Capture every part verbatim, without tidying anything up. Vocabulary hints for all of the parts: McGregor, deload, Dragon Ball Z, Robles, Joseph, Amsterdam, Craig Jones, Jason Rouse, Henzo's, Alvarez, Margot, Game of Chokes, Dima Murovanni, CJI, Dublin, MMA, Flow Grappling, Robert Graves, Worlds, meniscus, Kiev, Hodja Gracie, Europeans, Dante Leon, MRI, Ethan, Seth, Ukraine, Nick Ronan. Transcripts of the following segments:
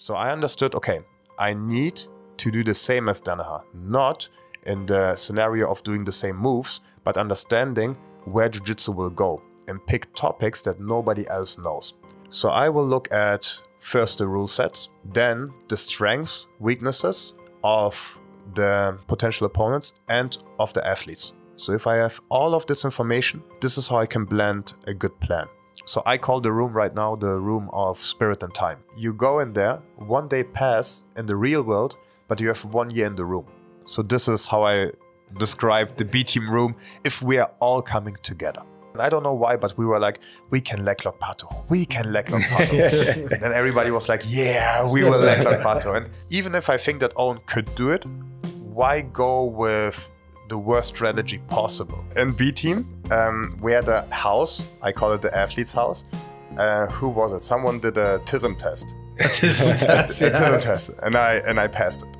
So I understood, okay, I need to do the same as Danaher, not in the scenario of doing the same moves, but understanding where jiu-jitsu will go and pick topics that nobody else knows. So I will look at first the rule sets, then the strengths, weaknesses of the potential opponents and of the athletes. So if I have all of this information, this is how I can blend a good plan. So I call the room right now the room of spirit and time. You go in there, one day pass in the real world, but you have one year in the room. So this is how I describe the B-Team room if we are all coming together. And I don't know why, but we were like, we can Leglock Pato, we can Leglock Pato. And everybody was like, yeah, we will Leglock Pato. And even if I think that Owen could do it, why go with the worst strategy possible? In B-Team, um, we had a house, I call it the athlete's house. Uh, who was it? Someone did a T I S M test. A T I S M test, yeah. A T I S M test, and I, and I passed it.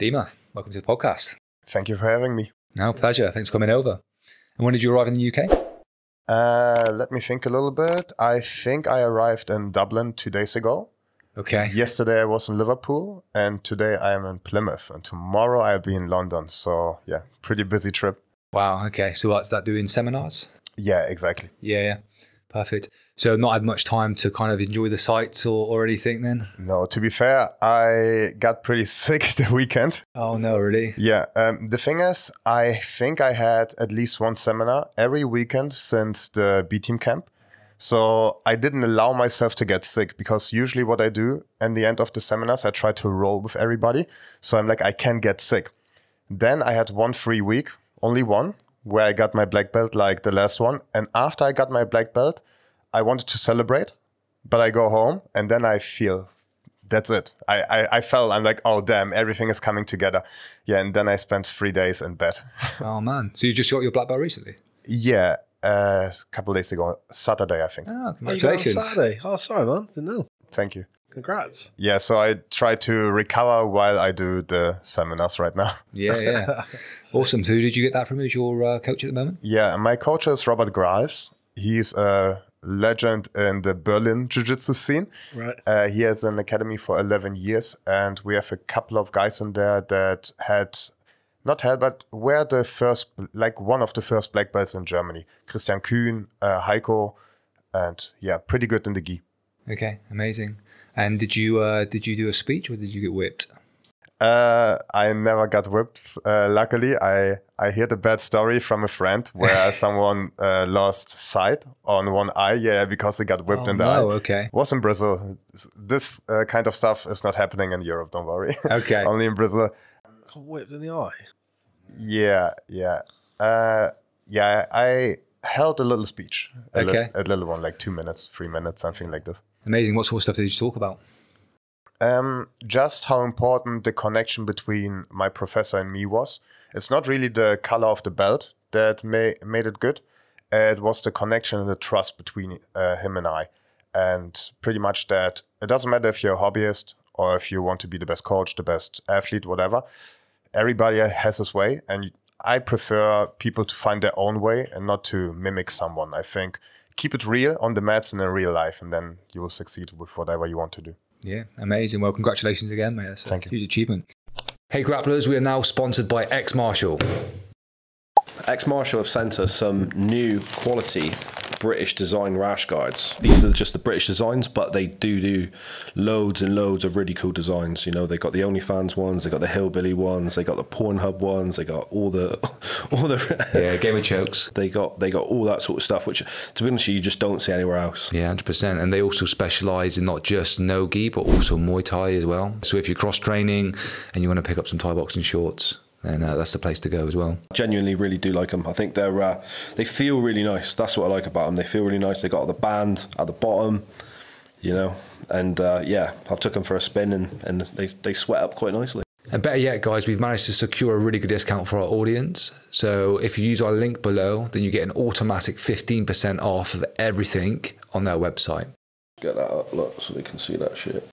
Dima, welcome to the podcast. Thank you for having me. No, pleasure. Thanks for coming over. And when did you arrive in the U K? Uh, let me think a little bit. I think I arrived in Dublin two days ago. Okay. Yesterday I was in Liverpool, and today I am in Plymouth, and tomorrow I'll be in London. So yeah, pretty busy trip. Wow. Okay. So what's that doing? Seminars? Yeah, exactly. Yeah. Yeah. Perfect. So not had much time to kind of enjoy the sights or, or anything then? No, to be fair, I got pretty sick the weekend. Oh no, really? Yeah. Um, the thing is, I think I had at least one seminar every weekend since the B-Team camp. So I didn't allow myself to get sick, because usually what I do at the end of the seminars, I try to roll with everybody. So I'm like, I can't get sick. Then I had one free week, only one, where I got my black belt like the last one. And after I got my black belt, I wanted to celebrate, but I go home and then I feel, that's it. I, I, I fell, I'm like, oh damn, everything is coming together. Yeah, and then I spent three days in bed. Oh man, so you just got your black belt recently? Yeah. Uh, a couple of days ago, Saturday, I think. Oh, congratulations. Oh, Saturday. Oh, sorry, man. Didn't know. Thank you. Congrats. Yeah, so I try to recover while I do the seminars right now. Yeah, yeah. Awesome. So who did you get that from as your uh, coach at the moment? Yeah, my coach is Robert Graves. He's a legend in the Berlin jiu-jitsu scene. Right. Uh, he has an academy for eleven years, and we have a couple of guys in there that had... Not hell, but we're the first, like one of the first black belts in Germany. Christian Kuhn, uh, Heiko, and yeah, pretty good in the gi. Okay, amazing. And did you uh, did you do a speech or did you get whipped? Uh, I never got whipped. Uh, luckily, I, I heard a bad story from a friend where someone uh, lost sight on one eye, yeah, because they got whipped oh, in the no, eye. Oh, okay. Was in Brazil. This uh, kind of stuff is not happening in Europe, don't worry. Okay. Only in Brazil. Whipped in the eye. Yeah, yeah, uh, yeah. I held a little speech, a, okay. li a little one, like two minutes, three minutes, something like this. Amazing. What sort of stuff did you talk about? Um, just how important the connection between my professor and me was. It's not really the color of the belt that may made it good. It was the connection and the trust between uh, him and I, and pretty much that it doesn't matter if you're a hobbyist or if you want to be the best coach, the best athlete, whatever. Everybody has his way, and I prefer people to find their own way and not to mimic someone. I think keep it real on the mats and in real life, and then you will succeed with whatever you want to do. Yeah, amazing. Well, congratulations again, mate. That's a Thank huge you. achievement. Hey, grapplers, we are now sponsored by X Martial. X Martial have sent us some new quality British design rash guards. These are just the British designs, but they do do loads and loads of really cool designs. You know, they got the OnlyFans ones, they got the Hillbilly ones, they got the Pornhub ones, they got all the, all the yeah, Game of Chokes. They got they got all that sort of stuff, which to be honest, you just don't see anywhere else. Yeah, hundred percent. And they also specialise in not just no gi, but also Muay Thai as well. So if you're cross training and you want to pick up some Thai boxing shorts, and uh, that's the place to go as well. Genuinely really do like them. I think they're, uh, they feel really nice. That's what I like about them. They feel really nice. They got the band at the bottom, you know, and uh, yeah, I've took them for a spin and, and they, they sweat up quite nicely. And better yet, guys, we've managed to secure a really good discount for our audience. So if you use our link below, then you get an automatic fifteen percent off of everything on their website. Get that up, look, so they can see that shit.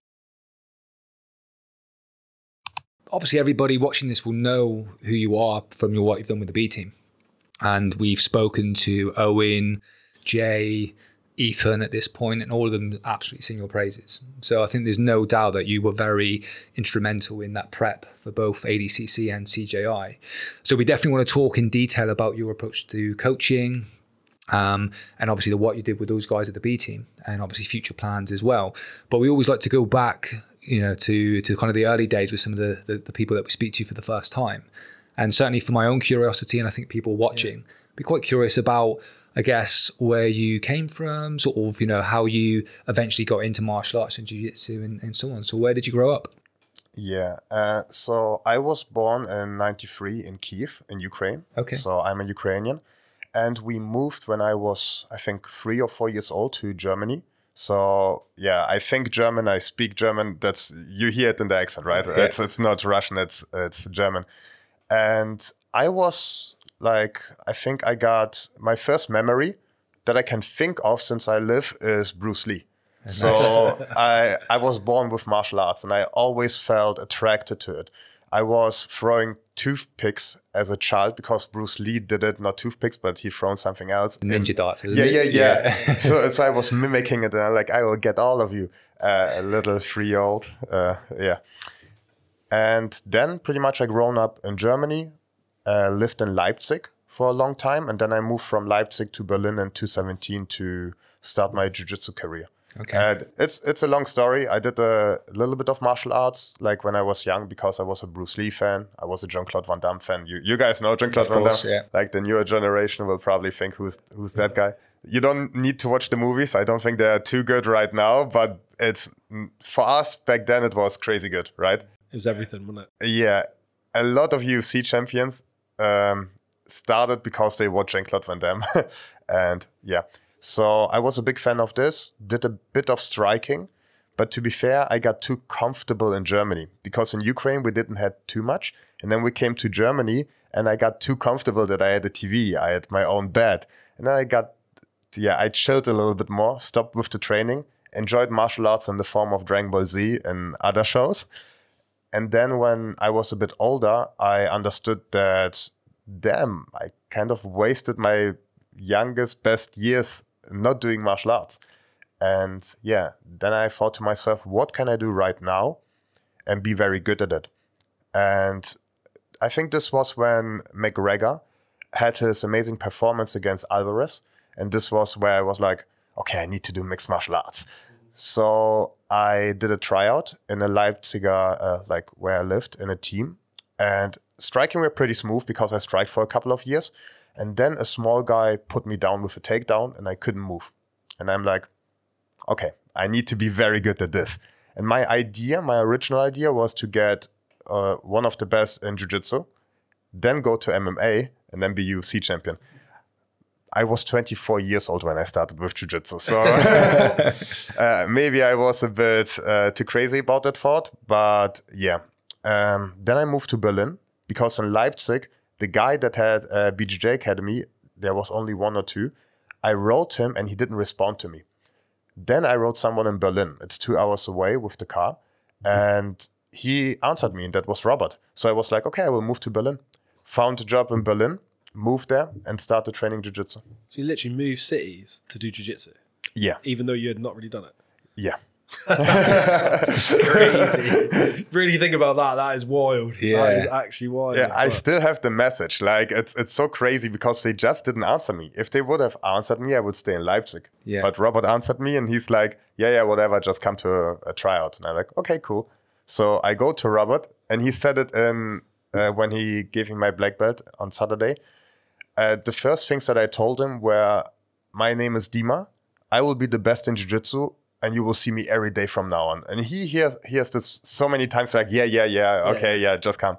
Obviously, everybody watching this will know who you are from your what you've done with the B-Team. And we've spoken to Owen, Jay, Ethan at this point, and all of them absolutely sing your praises. So I think there's no doubt that you were very instrumental in that prep for both A D C C and C J I. So we definitely want to talk in detail about your approach to coaching, um, and obviously the, what you did with those guys at the B team, and obviously future plans as well. But we always like to go back, you know, to, to kind of the early days with some of the, the, the people that we speak to for the first time. And certainly for my own curiosity, and I think people watching, yeah. be quite curious about, I guess, where you came from, sort of, you know, how you eventually got into martial arts and jiu-jitsu and, and so on. So where did you grow up? Yeah, uh, so I was born in ninety-three in Kiev, in Ukraine. Okay. So I'm a Ukrainian. And we moved when I was, I think, three or four years old to Germany. So, yeah, I think German, I speak German. That's, you hear it in the accent, right? Yeah. It's, it's not Russian, it's, it's German. And I was... Like, I think I got my first memory that I can think of since I live is Bruce Lee. Nice. So I, I was born with martial arts and I always felt attracted to it. I was throwing toothpicks as a child because Bruce Lee did it, not toothpicks, but he thrown something else. Ninja darts. Yeah, yeah, yeah, yeah. so, so I was mimicking it and I'm like, I will get all of you, uh, a little three-year-old. Uh, yeah. And then pretty much I grown up in Germany. Uh, lived in Leipzig for a long time, and then I moved from Leipzig to Berlin in two thousand seventeen to start my jiu-jitsu career. Okay, uh, it's it's a long story. I did a little bit of martial arts, like when I was young, because I was a Bruce Lee fan. I was a Jean-Claude Van Damme fan. You you guys know Jean-Claude Van Damme. Yeah. Like the newer generation will probably think who's who's that guy. You don't need to watch the movies. I don't think they are too good right now, but it's for us back then it was crazy good, right? It was everything, wasn't it? Yeah, a lot of U F C champions. Um, started because they watched Jean-Claude Van Damme. And yeah, so I was a big fan of this, did a bit of striking, but to be fair, I got too comfortable in Germany because in Ukraine we didn't have too much. And then we came to Germany and I got too comfortable that I had a T V, I had my own bed. And then I got, yeah, I chilled a little bit more, stopped with the training, enjoyed martial arts in the form of Dragon Ball Z and other shows. And then when I was a bit older, I understood that, damn, I kind of wasted my youngest, best years not doing martial arts. And yeah, then I thought to myself, what can I do right now and be very good at it? And I think this was when McGregor had his amazing performance against Alvarez. And this was where I was like, okay, I need to do mixed martial arts. So I did a tryout in a Leipzig, uh, like where I lived, in a team. And striking were pretty smooth because I striked for a couple of years. And then a small guy put me down with a takedown and I couldn't move. And I'm like, okay, I need to be very good at this. And my idea, my original idea was to get uh, one of the best in jiu-jitsu, then go to M M A and then be U F C champion. I was twenty-four years old when I started with jiu-jitsu. So uh, maybe I was a bit uh, too crazy about that thought. But yeah, um, then I moved to Berlin because in Leipzig, the guy that had a B J J academy, there was only one or two. I wrote him and he didn't respond to me. Then I wrote someone in Berlin. It's two hours away with the car. And he answered me and that was Robert. So I was like, okay, I will move to Berlin. Found a job in Berlin. Moved there and started training jiu-jitsu. So you literally moved cities to do jiu-jitsu? Yeah. Even though you had not really done it? Yeah. Crazy. Really think about that. That is wild. Yeah. That is actually wild. Yeah, I still have the message. Like, it's it's so crazy because they just didn't answer me. If they would have answered me, I would stay in Leipzig. Yeah. But Robert answered me and he's like, yeah, yeah, whatever, just come to a, a tryout. And I'm like, okay, cool. So I go to Robert and he said it in, uh, when he gave me my black belt on Saturday. Uh, the first things that I told him were, my name is Dima, I will be the best in jiu-jitsu, and you will see me every day from now on. And he hears, hears this so many times, like, yeah, yeah, yeah, okay, yeah, yeah, just come.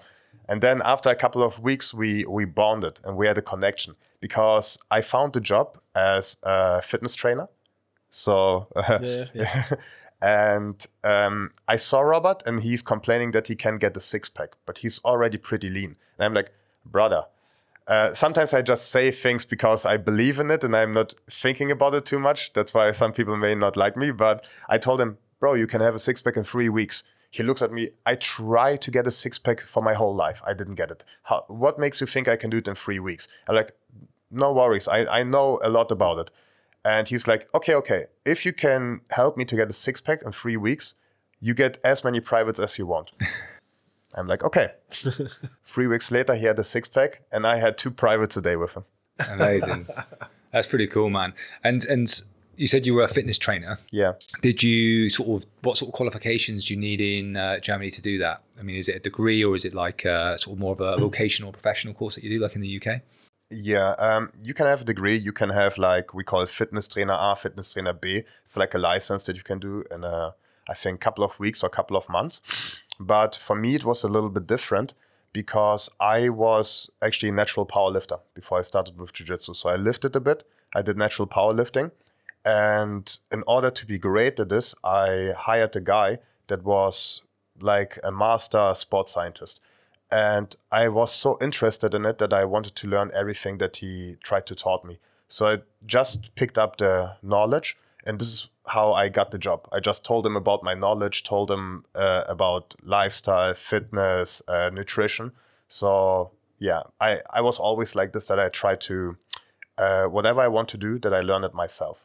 And then after a couple of weeks, we, we bonded, and we had a connection, because I found a job as a fitness trainer. So, uh, yeah, yeah. And um, I saw Robert, and he's complaining that he can't get a six-pack, but he's already pretty lean. And I'm like, brother, Uh, sometimes I just say things because I believe in it and I'm not thinking about it too much. That's why some people may not like me. But I told him, bro, you can have a six-pack in three weeks. He looks at me. I try to get a six-pack for my whole life. I didn't get it. How, what makes you think I can do it in three weeks? I'm like, no worries, I, I know a lot about it. And he's like, okay, okay, if you can help me to get a six pack in three weeks, you get as many privates as you want. I'm like, okay. Three weeks later, he had a six pack and I had two privates a day with him. Amazing. That's pretty cool, man. And, and you said you were a fitness trainer. Yeah. Did you sort of, what sort of qualifications do you need in uh, Germany to do that? I mean, is it a degree or is it like uh, sort of more of a vocational professional course that you do like in the U K? Yeah, um, you can have a degree, you can have like, we call it fitness trainer A, fitness trainer B. It's like a license that you can do in a, I think, couple of weeks or couple of months. But for me, it was a little bit different because I was actually a natural power lifter before I started with jiu-jitsu. So I lifted a bit, I did natural power lifting. And in order to be great at this, I hired a guy that was like a master sports scientist. And I was so interested in it that I wanted to learn everything that he tried to taught me. So I just picked up the knowledge, and this is how I got the job. I just told him about my knowledge, told him uh, about lifestyle, fitness, uh, nutrition. So yeah, I, I was always like this, that I try to, uh, whatever I want to do, that I learn it myself.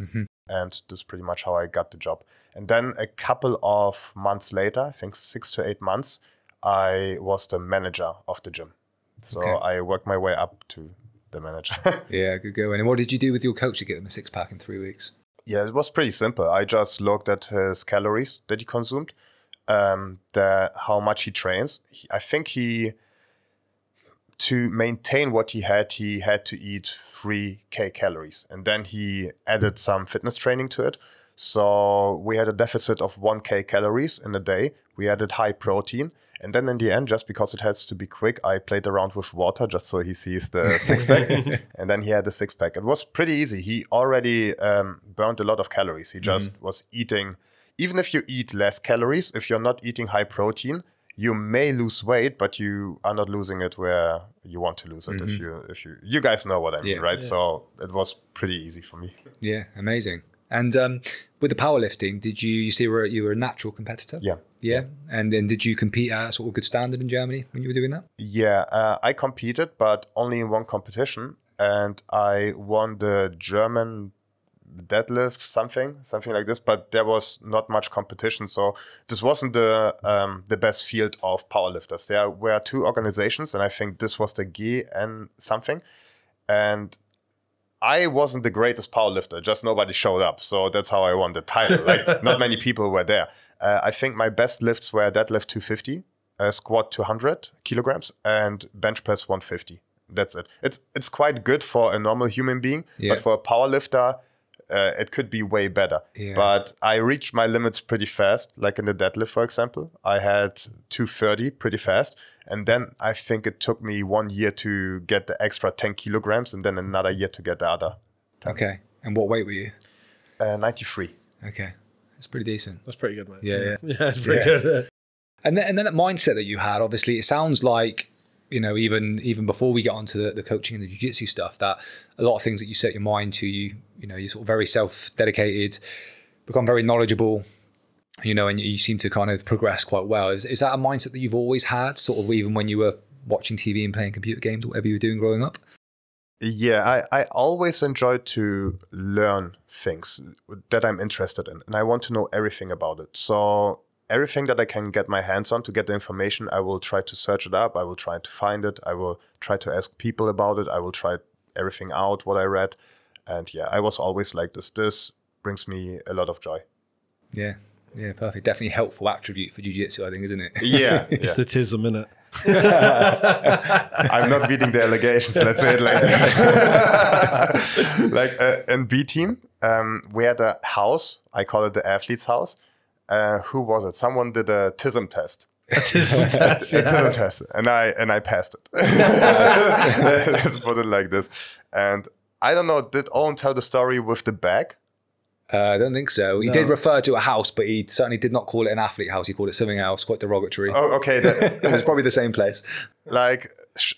Mm-hmm. And this is pretty much how I got the job. And then a couple of months later, I think six to eight months, I was the manager of the gym. So okay. I worked my way up to the manager. Yeah, good going. And what did you do with your coach to get him a six pack in three weeks? Yeah, it was pretty simple. I just looked at his calories that he consumed, um, the, how much he trains. He, I think he, to maintain what he had, he had to eat three K calories. And then he added some fitness training to it. So we had a deficit of one K calories in a day. We added high protein. And then in the end, just because it has to be quick, I played around with water just so he sees the six pack. And then he had the six pack. It was pretty easy. He already um, burned a lot of calories. He just mm. was eating. Even if you eat less calories, if you're not eating high protein, you may lose weight, but you are not losing it where you want to lose it. Mm-hmm. If you, if you, you guys know what I mean, yeah. right? Yeah. So it was pretty easy for me. Yeah, amazing. And um, with the powerlifting, did you, you say you were, you were a natural competitor? Yeah. Yeah. yeah. And then did you compete at a sort of good standard in Germany when you were doing that? Yeah, uh, I competed, but only in one competition. And I won the German deadlift, something, something like this. But there was not much competition. So this wasn't the, um, the best field of powerlifters. There were two organizations, and I think this was the G and something. And I wasn't the greatest powerlifter, just nobody showed up. So that's how I won the title. Like, not many people were there. Uh, I think my best lifts were deadlift two fifty, uh, squat two hundred kilograms, and bench press one fifty. That's it. It's it's quite good for a normal human being, yeah. but for a powerlifter, uh, it could be way better. Yeah. But I reached my limits pretty fast. Like in the deadlift, for example, I had two thirty pretty fast. And then I think it took me one year to get the extra ten kilograms and then another year to get the other ten. Okay. And what weight were you? Uh, ninety-three. Okay. That's pretty decent. That's pretty good, mate. Yeah. Yeah, yeah that's pretty yeah. good. And then, and then that mindset that you had, obviously, it sounds like, you know, even even before we get onto the, the coaching and the jiu-jitsu stuff, that a lot of things that you set your mind to, you you know, you're sort of very self-dedicated, become very knowledgeable, you know, and you seem to kind of progress quite well. Is, is that a mindset that you've always had, sort of even when you were watching T V and playing computer games or whatever you were doing growing up? Yeah, I, I always enjoyed to learn things that I'm interested in, and I want to know everything about it. So everything that I can get my hands on to get the information, I will try to search it up. I will try to find it. I will try to ask people about it. I will try everything out, what I read. And yeah, I was always like this. This brings me a lot of joy. Yeah. Yeah, perfect. Definitely helpful attribute for jiu-jitsu, I think, isn't it? Yeah. It's the T I S M, isn't it? I'm not beating the allegations, let's say it like that. Like uh, in B-Team, um, we had a house, I call it the athlete's house. Uh, who was it? Someone did a T I S M test. A T I S M test, yeah. A T I S M test, and I, and I passed it. Let's put it like this. And I don't know, did Owen tell the story with the bag? Uh, I don't think so. He no. did refer to a house, but he certainly did not call it an athlete house. He called it something else, quite derogatory. Oh, okay. It's probably the same place. Like,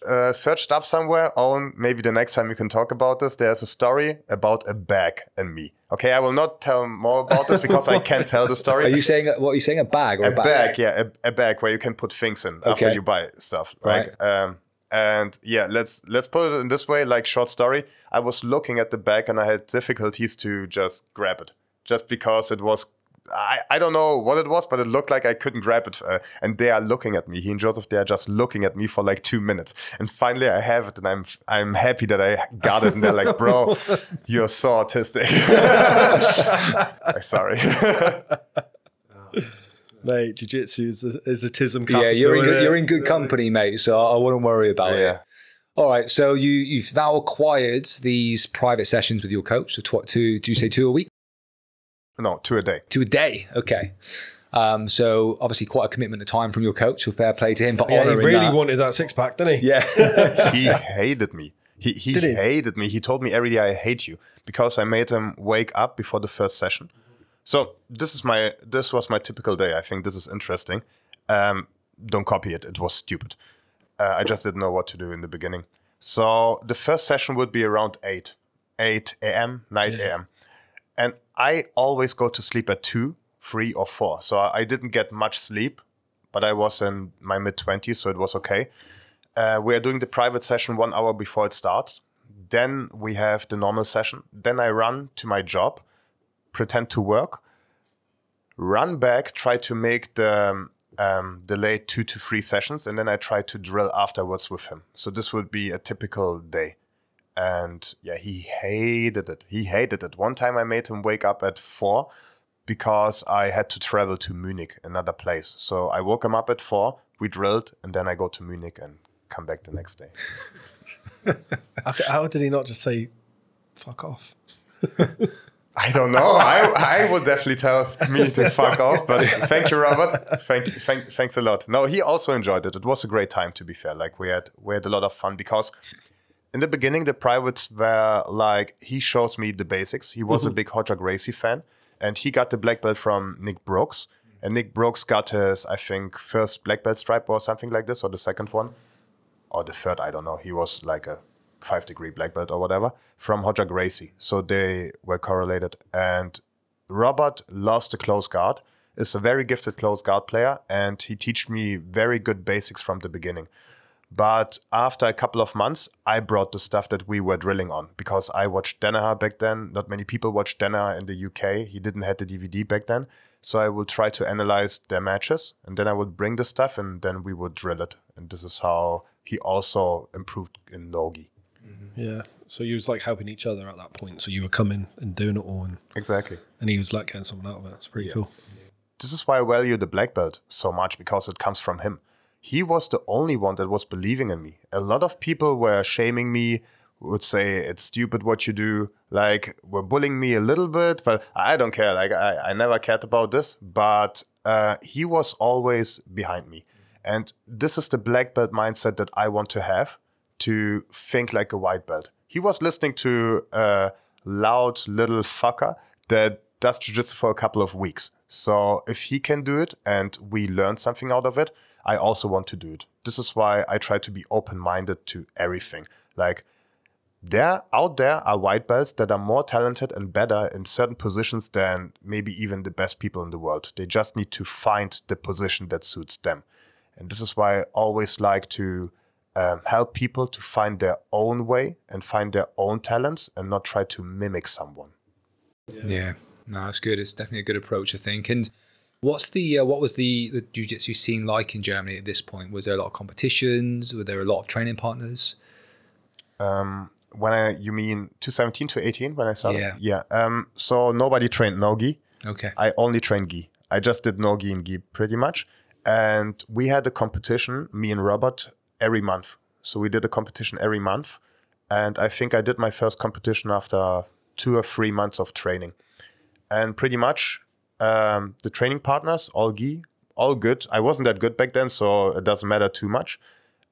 uh, searched up somewhere. Owen, maybe the next time you can talk about this. There's a story about a bag and me. Okay, I will not tell more about this because I can't tell the story. Are you saying, what are you saying, a bag or a, a bag? A bag, yeah, a, a bag where you can put things in okay. after you buy stuff. Like, right. um, And yeah, let's let's put it in this way, like short story. I was looking at the back and I had difficulties to just grab it, just because it was, I, I don't know what it was, but it looked like I couldn't grab it. Uh, and they are looking at me. He and Joseph, they are just looking at me for like two minutes. And finally I have it and I'm I'm happy that I got it. And they're like, bro, you're so autistic. Sorry. Mate, jiu-jitsu is a, is a T I S M capital. Yeah, you're in, good, you're in good company, mate, so I, I wouldn't worry about yeah. it. All right, so you, you've now acquired these private sessions with your coach. So tw two, do you say two a week? No, two a day. Two a day, okay. Um, so obviously quite a commitment of time from your coach, so fair play to him for yeah, honouring that. He really that. wanted that six-pack, didn't he? Yeah. He hated me. He, he, he hated me. He told me every day, I hate you, because I made him wake up before the first session. So this is my this was my typical day. I think this is interesting. Um, don't copy it. It was stupid. Uh, I just didn't know what to do in the beginning. So the first session would be around eight a m, nine a m And I always go to sleep at two, three or four. So I didn't get much sleep, but I was in my mid twenties, so it was okay. Uh, we are doing the private session one hour before it starts. Then we have the normal session. Then I run to my job, pretend to work, run back, try to make the um, delayed two to three sessions, and then I try to drill afterwards with him. So this would be a typical day. And yeah, he hated it. He hated it. One time I made him wake up at four because I had to travel to Munich, another place. So I woke him up at four, we drilled, and then I go to Munich and come back the next day. How did he not just say, fuck off? I don't know. I, I would definitely tell me to fuck off, but thank you, Robert. Thank, thank, thanks a lot. No, he also enjoyed it. It was a great time, to be fair. Like we had, we had a lot of fun because in the beginning, the privates were like, he shows me the basics. He was mm-hmm. a big Hodja Gracie fan and he got the black belt from Nick Brooks. And Nick Brooks got his, I think, first black belt stripe or something like this, or the second one or the third, I don't know. He was like a five degree black belt or whatever from Hodja Gracie. So they were correlated. And Robert loves the close guard, is a very gifted close guard player. And he taught me very good basics from the beginning. But after a couple of months, I brought the stuff that we were drilling on because I watched Danaher back then. Not many people watched Danaher in the U K. He didn't have the D V D back then. So I would try to analyze their matches and then I would bring the stuff and then we would drill it. And this is how he also improved in Nogi. Yeah, so you was like helping each other at that point. So you were coming and doing it all. And, exactly. And he was like getting something out of it. It's pretty yeah. cool. This is why I value the black belt so much because it comes from him. He was the only one that was believing in me. A lot of people were shaming me, would say it's stupid what you do, like were bullying me a little bit, but I don't care. Like I, I never cared about this, but uh, he was always behind me. And this is the black belt mindset that I want to have. To think like a white belt. He was listening to a loud little fucker that does jiu-jitsu for a couple of weeks. So if he can do it and we learn something out of it, I also want to do it. This is why I try to be open-minded to everything. Like there, out there are white belts that are more talented and better in certain positions than maybe even the best people in the world. They just need to find the position that suits them. And this is why I always like to Um, help people to find their own way and find their own talents and not try to mimic someone. Yeah, yeah. No, that's good. It's definitely a good approach, I think. And what's the, uh, what was the, the jiu-jitsu scene like in Germany at this point? Was there a lot of competitions? Were there a lot of training partners? Um, when I, you mean two seventeen to eighteen when I started? Yeah. yeah. Um, so nobody trained no-gi. Okay. I only trained gi. I just did no-gi and gi pretty much. And we had a competition, me and Robert, every month. So we did a competition every month. And I think I did my first competition after two or three months of training. And pretty much um, the training partners, all gi, all good. I wasn't that good back then, so it doesn't matter too much.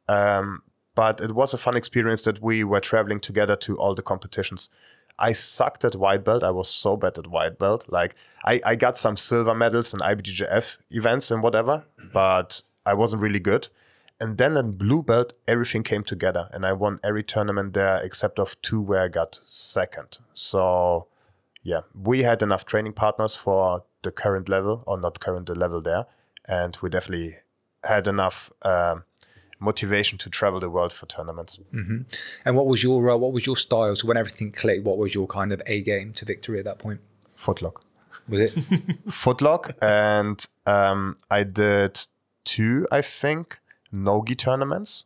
Um, but it was a fun experience that we were traveling together to all the competitions. I sucked at white belt. I was so bad at white belt. Like I, I got some silver medals in I B J J F events and whatever, but I wasn't really good. And then in blue belt, everything came together and I won every tournament there except of two where I got second. So yeah, we had enough training partners for the current level or not current the level there. And we definitely had enough um, motivation to travel the world for tournaments. Mm-hmm. And what was your role? What was your style? So when everything clicked, what was your kind of A game to victory at that point? Footlock. Was it? Footlock. And um, I did two, I think, no-gi tournaments.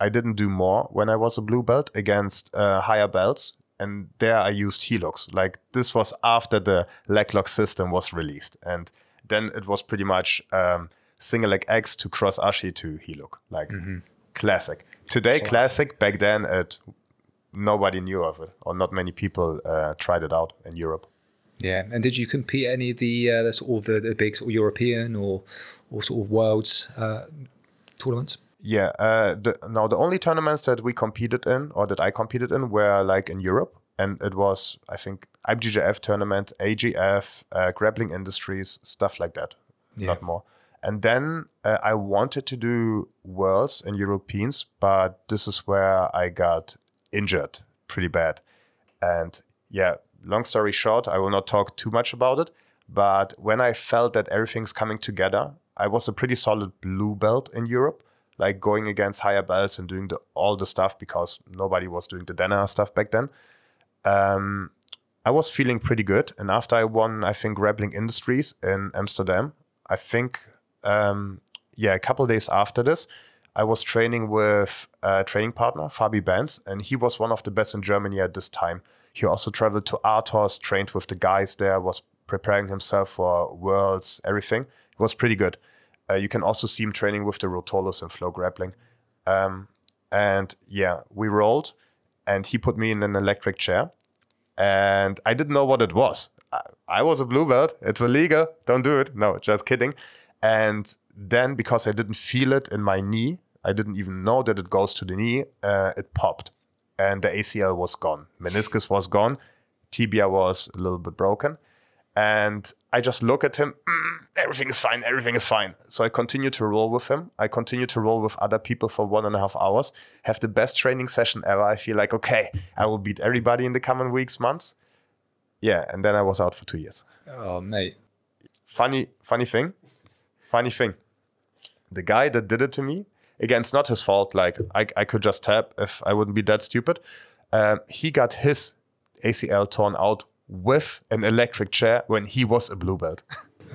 I didn't do more when I was a blue belt against uh, higher belts. And there I used heel locks. Like, this was after the leg lock system was released. And then it was pretty much um, single leg X to cross ashi to heel lock. Like, mm-hmm. classic. Today, classic. classic. Back then, it, nobody knew of it. Or not many people uh, tried it out in Europe. Yeah. And did you compete at any of the, uh, the, sort of the, the big sort of European or, or sort of Worlds uh, tournaments? Yeah, uh, the, now the only tournaments that we competed in, or that I competed in, were like in Europe. And it was, I think, I B J J F tournament, A G F, uh, Grappling Industries, stuff like that, yeah. Not more. And then uh, I wanted to do Worlds and Europeans, but this is where I got injured pretty bad. And yeah, long story short, I will not talk too much about it, but when I felt that everything's coming together, I was a pretty solid blue belt in Europe, like going against higher belts and doing the, all the stuff, because nobody was doing the Danaher stuff back then. Um, I was feeling pretty good. And after I won, I think, Grappling Industries in Amsterdam, I think, um, yeah, a couple of days after this, I was training with a training partner, Fabi Benz, and he was one of the best in Germany at this time. He also traveled to Arthos, trained with the guys there, was preparing himself for Worlds, everything. It was pretty good. Uh, you can also see him training with the Rotolos and Flow Grappling. Um, and yeah, we rolled and he put me in an electric chair and I didn't know what it was. I, I was a blue belt. It's illegal. Don't do it. No, just kidding. And then because I didn't feel it in my knee, I didn't even know that it goes to the knee. Uh, it popped and the A C L was gone. Meniscus was gone. Tibia was a little bit broken. And I just look at him, mm, everything is fine, everything is fine. So I continue to roll with him. I continue to roll with other people for one and a half hours, have the best training session ever. I feel like, okay, I will beat everybody in the coming weeks, months. Yeah, and then I was out for two years. Oh, mate. Funny, funny thing, funny thing. The guy that did it to me, again, it's not his fault. Like, I, I could just tap if I wouldn't be that stupid. Um, he got his A C L torn out with an electric chair when he was a blue belt.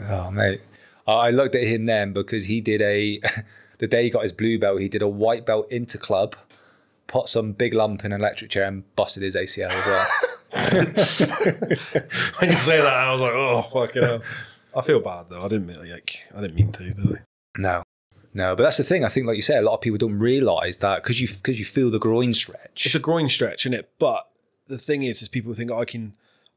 Oh, mate. I looked at him then because he did a, the day he got his blue belt, he did a white belt interclub, put some big lump in an electric chair and busted his A C L as well. When you say that, I was like, oh, fucking hell. I feel bad though. I didn't mean, like, I didn't mean to, did I? No. No, but that's the thing. I think, like you say, a lot of people don't realise that because you, because you feel the groin stretch. It's a groin stretch, isn't it? But the thing is, is people think, oh, I can...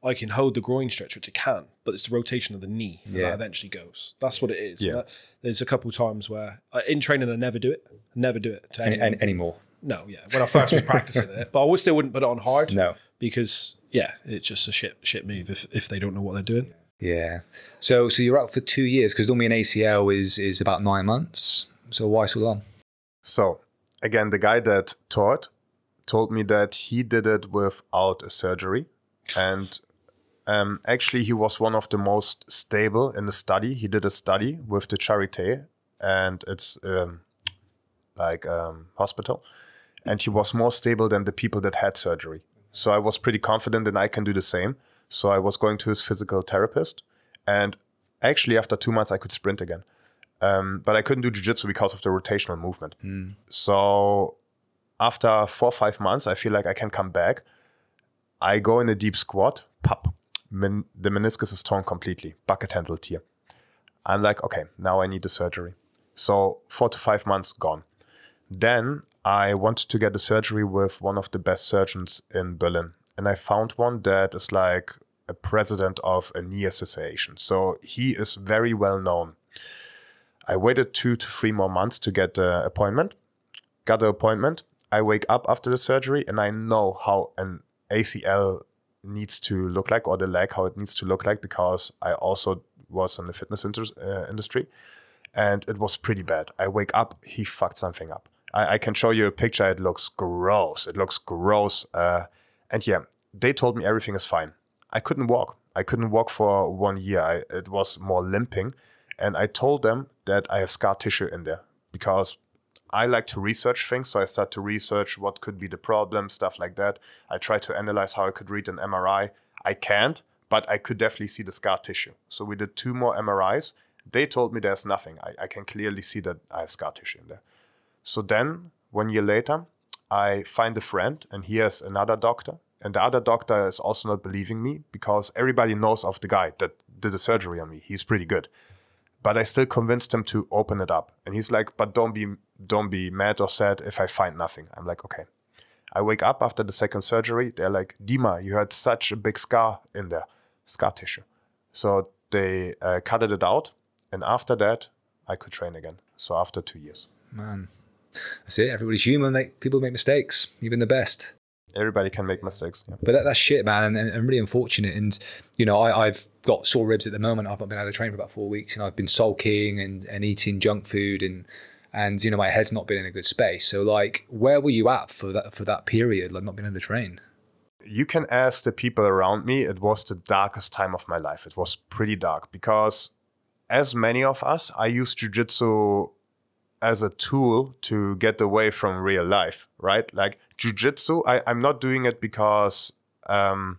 I can hold the groin stretch, which I can, but it's the rotation of the knee yeah. that eventually goes. That's what it is. Yeah. There's a couple of times where, uh, in training, I never do it. I never do it. To any, any, anymore. No, yeah. When I first was practicing it. But I would still wouldn't put it on hard. No. Because, yeah, it's just a shit shit move if, if they don't know what they're doing. Yeah. So so you're out for two years, because normally an A C L is, is about nine months. So why so long? So, again, the guy that taught told me that he did it without a surgery. And... Um, actually, he was one of the most stable in the study. He did a study with the Charité, and it's um, like a um, hospital. And he was more stable than the people that had surgery. So I was pretty confident that I can do the same. So I was going to his physical therapist. And actually, after two months, I could sprint again. Um, but I couldn't do jiu-jitsu because of the rotational movement. Mm. So after four or five months, I feel like I can come back. I go in a deep squat, pop. Men, the meniscus is torn completely, bucket handle tear. I'm like, okay, now I need the surgery. So four to five months gone. Then I wanted to get the surgery with one of the best surgeons in Berlin. And I found one that is like a president of a knee association. So he is very well known. I waited two to three more months to get the appointment. Got the appointment. I wake up after the surgery and I know how an A C L needs to look like, or the leg, how it needs to look like, because I also was in the fitness inter uh, industry and it was pretty bad. I wake up, he fucked something up. I, I can show you a picture. It looks gross. It looks gross. Uh, and yeah, they told me everything is fine. I couldn't walk. I couldn't walk for one year. I, it was more limping. And I told them that I have scar tissue in there because I like to research things, so I start to research what could be the problem, stuff like that. I try to analyze how I could read an M R I. I can't, but I could definitely see the scar tissue. So we did two more M R Is. They told me there's nothing. I, I can clearly see that I have scar tissue in there. So then, one year later, I find a friend, and he has another doctor. And the other doctor is also not believing me, because everybody knows of the guy that did the surgery on me. He's pretty good. But I still convinced him to open it up. And he's like, but don't be, don't be mad or sad if I find nothing. I'm like, okay. I wake up after the second surgery. They're like, Dima, you had such a big scar in there, scar tissue. So they uh, cut it out. And after that, I could train again. So after two years. Man, that's it. Everybody's human. Like, people make mistakes, even the best. Everybody can make mistakes. Yeah. But that, that's shit, man, and, and really unfortunate. And, you know, I, I've got sore ribs at the moment. I've not been able to train for about four weeks, and I've been sulking and, and eating junk food, and, and, you know, my head's not been in a good space. So, like, where were you at for that, for that period, like, not being able to train? You can ask the people around me. It was the darkest time of my life. It was pretty dark, because as many of us, I used jiu-jitsu as a tool to get away from real life, right? Like jiu-jitsu, I, I'm not doing it because um,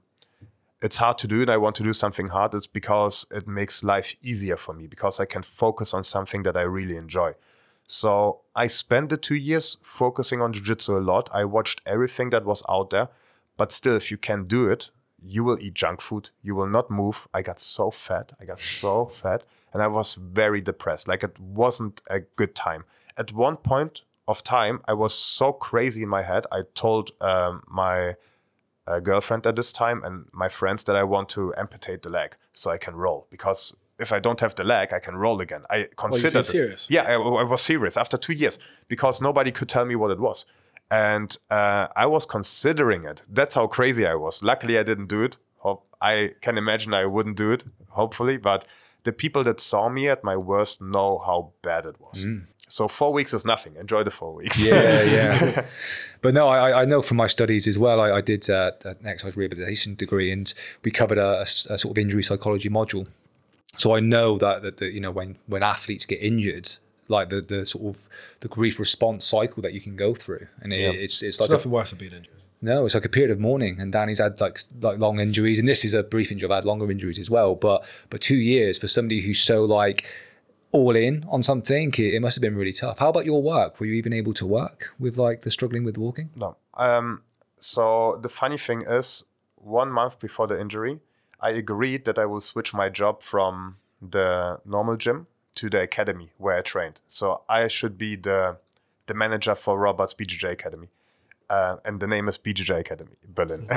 it's hard to do and I want to do something hard. It's because it makes life easier for me, because I can focus on something that I really enjoy. So I spent the two years focusing on jiu-jitsu a lot. I watched everything that was out there, but still, if you can do it, you will eat junk food. You will not move. I got so fat. I got so fat. And I was very depressed. Like, it wasn't a good time. At one point of time, I was so crazy in my head. I told um, my uh, girlfriend at this time and my friends that I want to amputate the leg so I can roll. Because if I don't have the leg, I can roll again. I considered this. Well, you're serious? Yeah, I, I was serious after two years because nobody could tell me what it was. And uh, I was considering it. That's how crazy I was. Luckily, I didn't do it. I can imagine I wouldn't do it, hopefully, but the people that saw me at my worst know how bad it was. Mm. So four weeks is nothing. Enjoy the four weeks. Yeah, yeah. But no, I, I know from my studies as well, I, I did uh, an exercise rehabilitation degree, and we covered a, a sort of injury psychology module. So I know that, that, that you know, when, when athletes get injured, like the, the sort of the grief response cycle that you can go through. And it, yeah. it's, it's like- It's nothing worse than being injured. No, it's like a period of mourning, and Danny's had like like long injuries, and this is a brief injury. I've had longer injuries as well, but but two years for somebody who's so like all in on something, it, it must have been really tough. How about your work? Were you even able to work with like the struggling with walking? No. Um. So the funny thing is, one month before the injury, I agreed that I will switch my job from the normal gym to the academy where I trained. So I should be the the manager for Robert's B J J Academy. Uh, and the name is B J J Academy, Berlin.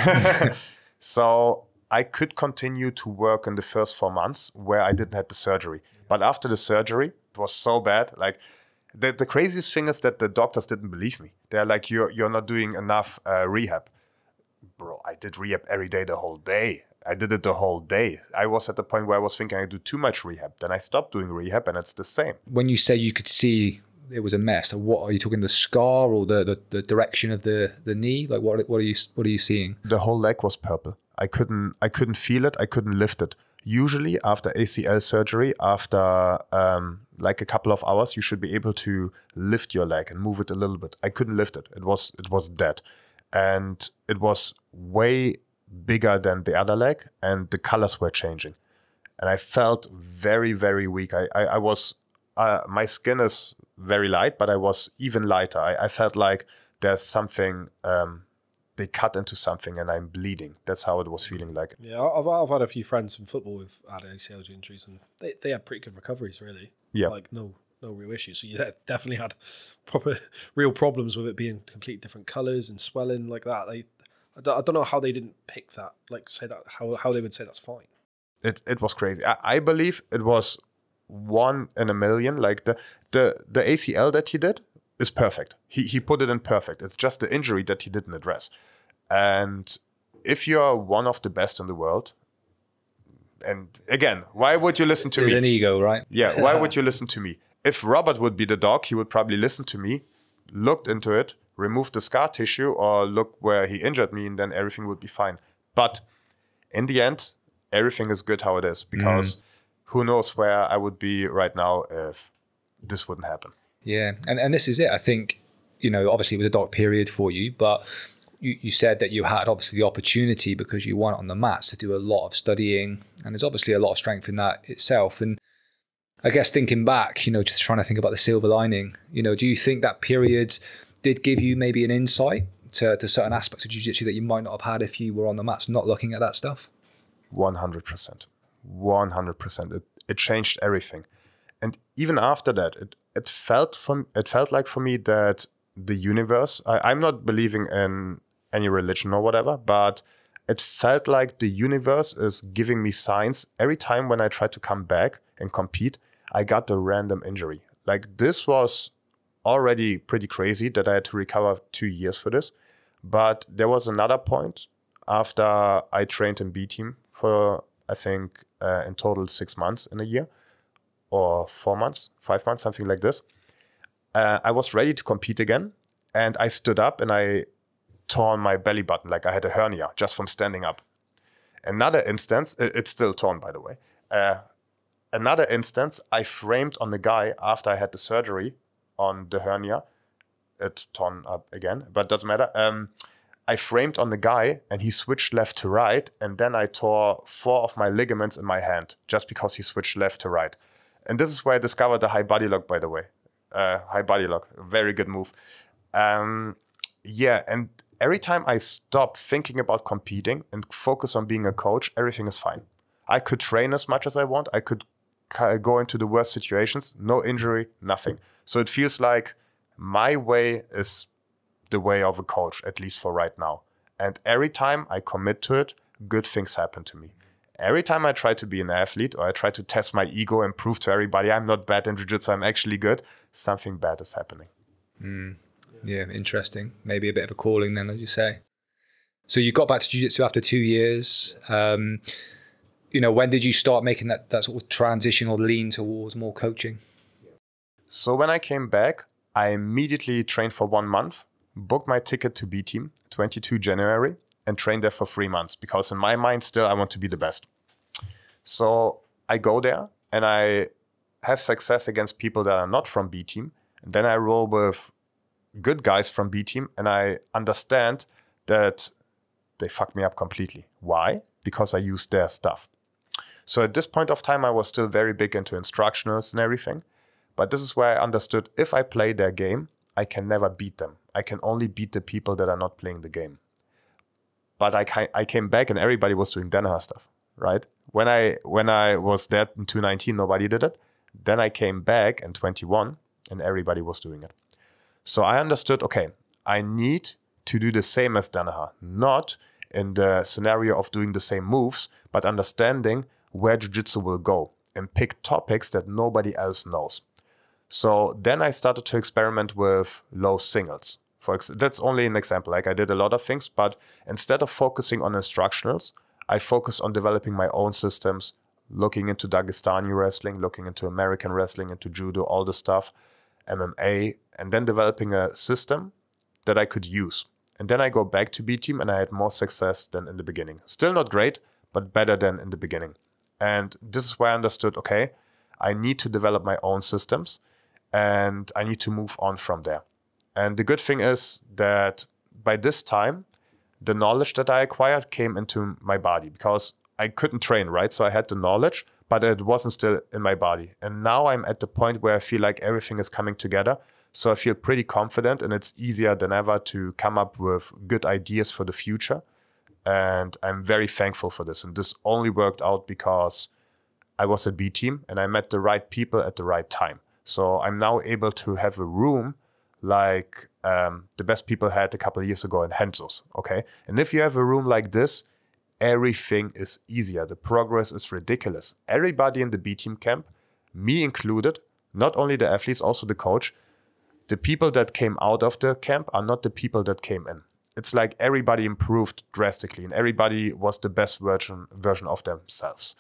So I could continue to work in the first four months where I didn't have the surgery. But after the surgery, it was so bad. Like the, the craziest thing is that the doctors didn't believe me. They're like, you're, you're not doing enough uh, rehab. Bro, I did rehab every day, the whole day. I did it the whole day. I was at the point where I was thinking I do too much rehab. Then I stopped doing rehab and it's the same. When you say you could see it was a mess, so what are you talking, the scar or the, the the direction of the the knee? Like what what are you what are you seeing? The whole leg was purple. I couldn't I couldn't feel it. I couldn't lift it. Usually after A C L surgery, after um like a couple of hours, you should be able to lift your leg and move it a little bit. I couldn't lift it. It was it was dead, and it was way bigger than the other leg, and the colors were changing, and I felt very very weak. I I, I was uh, my skin is very light, but I was even lighter. I, I felt like there's something, um, they cut into something and I'm bleeding. That's how it was feeling like. Yeah, I've, I've had a few friends from football who've had A C L injuries, and they, they had pretty good recoveries, really. Yeah. Like no no real issues. So you definitely had proper real problems with it being complete different colours and swelling like that. They, I don't know how they didn't pick that, like say that, how, how they would say that's fine. It, it was crazy. I, I believe it was one in a million. Like the the the A C L that he did is perfect. He he put it in perfect. It's just the injury that he didn't address. And if you're one of the best in the world, and again, why would you listen to me? There's an ego, right? Yeah. Why would you listen to me? If Robert would be the dog, he would probably listen to me, looked into it, removed the scar tissue, or look where he injured me, and then everything would be fine. But in the end, everything is good how it is, because. Mm. Who knows where I would be right now if this wouldn't happen. Yeah, and and this is it. I think, you know, obviously it was a dark period for you, but you, you said that you had obviously the opportunity because you weren't on the mats to do a lot of studying, and there's obviously a lot of strength in that itself. And I guess thinking back, you know, just trying to think about the silver lining, you know, do you think that period did give you maybe an insight to, to certain aspects of jiu-jitsu that you might not have had if you were on the mats, not looking at that stuff? one hundred percent. one hundred percent. It, it changed everything. And even after that, it, it, felt for, it felt like for me that the universe, I, I'm not believing in any religion or whatever, but it felt like the universe is giving me signs. Every time when I tried to come back and compete, I got a random injury. Like, this was already pretty crazy that I had to recover two years for this. But there was another point after I trained in B-Team for, I think, uh, in total six months in a year, or four months, five months, something like this. Uh, I was ready to compete again. And I stood up and I torn my belly button, like I had a hernia just from standing up. Another instance, it, it's still torn, by the way. Uh, another instance, I framed on the guy after I had the surgery on the hernia. It torn up again, but doesn't matter. Um, I framed on the guy and he switched left to right, and then I tore four of my ligaments in my hand just because he switched left to right. And this is where I discovered the high body lock, by the way. Uh, high body lock, very good move. Um, yeah, and every time I stop thinking about competing and focus on being a coach, everything is fine. I could train as much as I want. I could go into the worst situations, no injury, nothing. So it feels like my way is the way of a coach, at least for right now. And every time I commit to it, good things happen to me. Every time I try to be an athlete or I try to test my ego and prove to everybody I'm not bad in jiu-jitsu, I'm actually good, something bad is happening. Mm. Yeah, interesting. Maybe a bit of a calling then, as you say. So you got back to jiu-jitsu after two years. Um, you know, when did you start making that, that sort of transition or lean towards more coaching? So when I came back, I immediately trained for one month, booked my ticket to B-Team, the twenty-second of January, and trained there for three months because in my mind still I want to be the best. So I go there and I have success against people that are not from B-Team. And then I roll with good guys from B-Team and I understand that they fucked me up completely. Why? Because I used their stuff. So at this point of time, I was still very big into instructionals and everything. But this is where I understood if I play their game, I can never beat them. I can only beat the people that are not playing the game. But I, I came back and everybody was doing Danaher stuff, right? When I, when I was there in twenty nineteen, nobody did it. Then I came back in twenty-one and everybody was doing it. So I understood, okay, I need to do the same as Danaher, not in the scenario of doing the same moves, but understanding where jiu-jitsu will go and pick topics that nobody else knows. So then I started to experiment with low singles. For ex that's only an example. Like, I did a lot of things, but instead of focusing on instructionals, I focused on developing my own systems, looking into Dagestani wrestling, looking into American wrestling, into judo, all this stuff, M M A, and then developing a system that I could use. And then I go back to B-Team and I had more success than in the beginning. Still not great, but better than in the beginning. And this is where I understood, okay, I need to develop my own systems and I need to move on from there. And the good thing is that by this time, the knowledge that I acquired came into my body because I couldn't train, right? So I had the knowledge, but it wasn't still in my body. And now I'm at the point where I feel like everything is coming together. So I feel pretty confident and it's easier than ever to come up with good ideas for the future. And I'm very thankful for this. And this only worked out because I was a B-Team and I met the right people at the right time. So I'm now able to have a room like um, the best people had a couple of years ago in Henzo's, okay? And if you have a room like this, everything is easier. The progress is ridiculous. Everybody in the B-Team camp, me included, not only the athletes, also the coach, the people that came out of the camp are not the people that came in. It's like everybody improved drastically and everybody was the best version, version of themselves.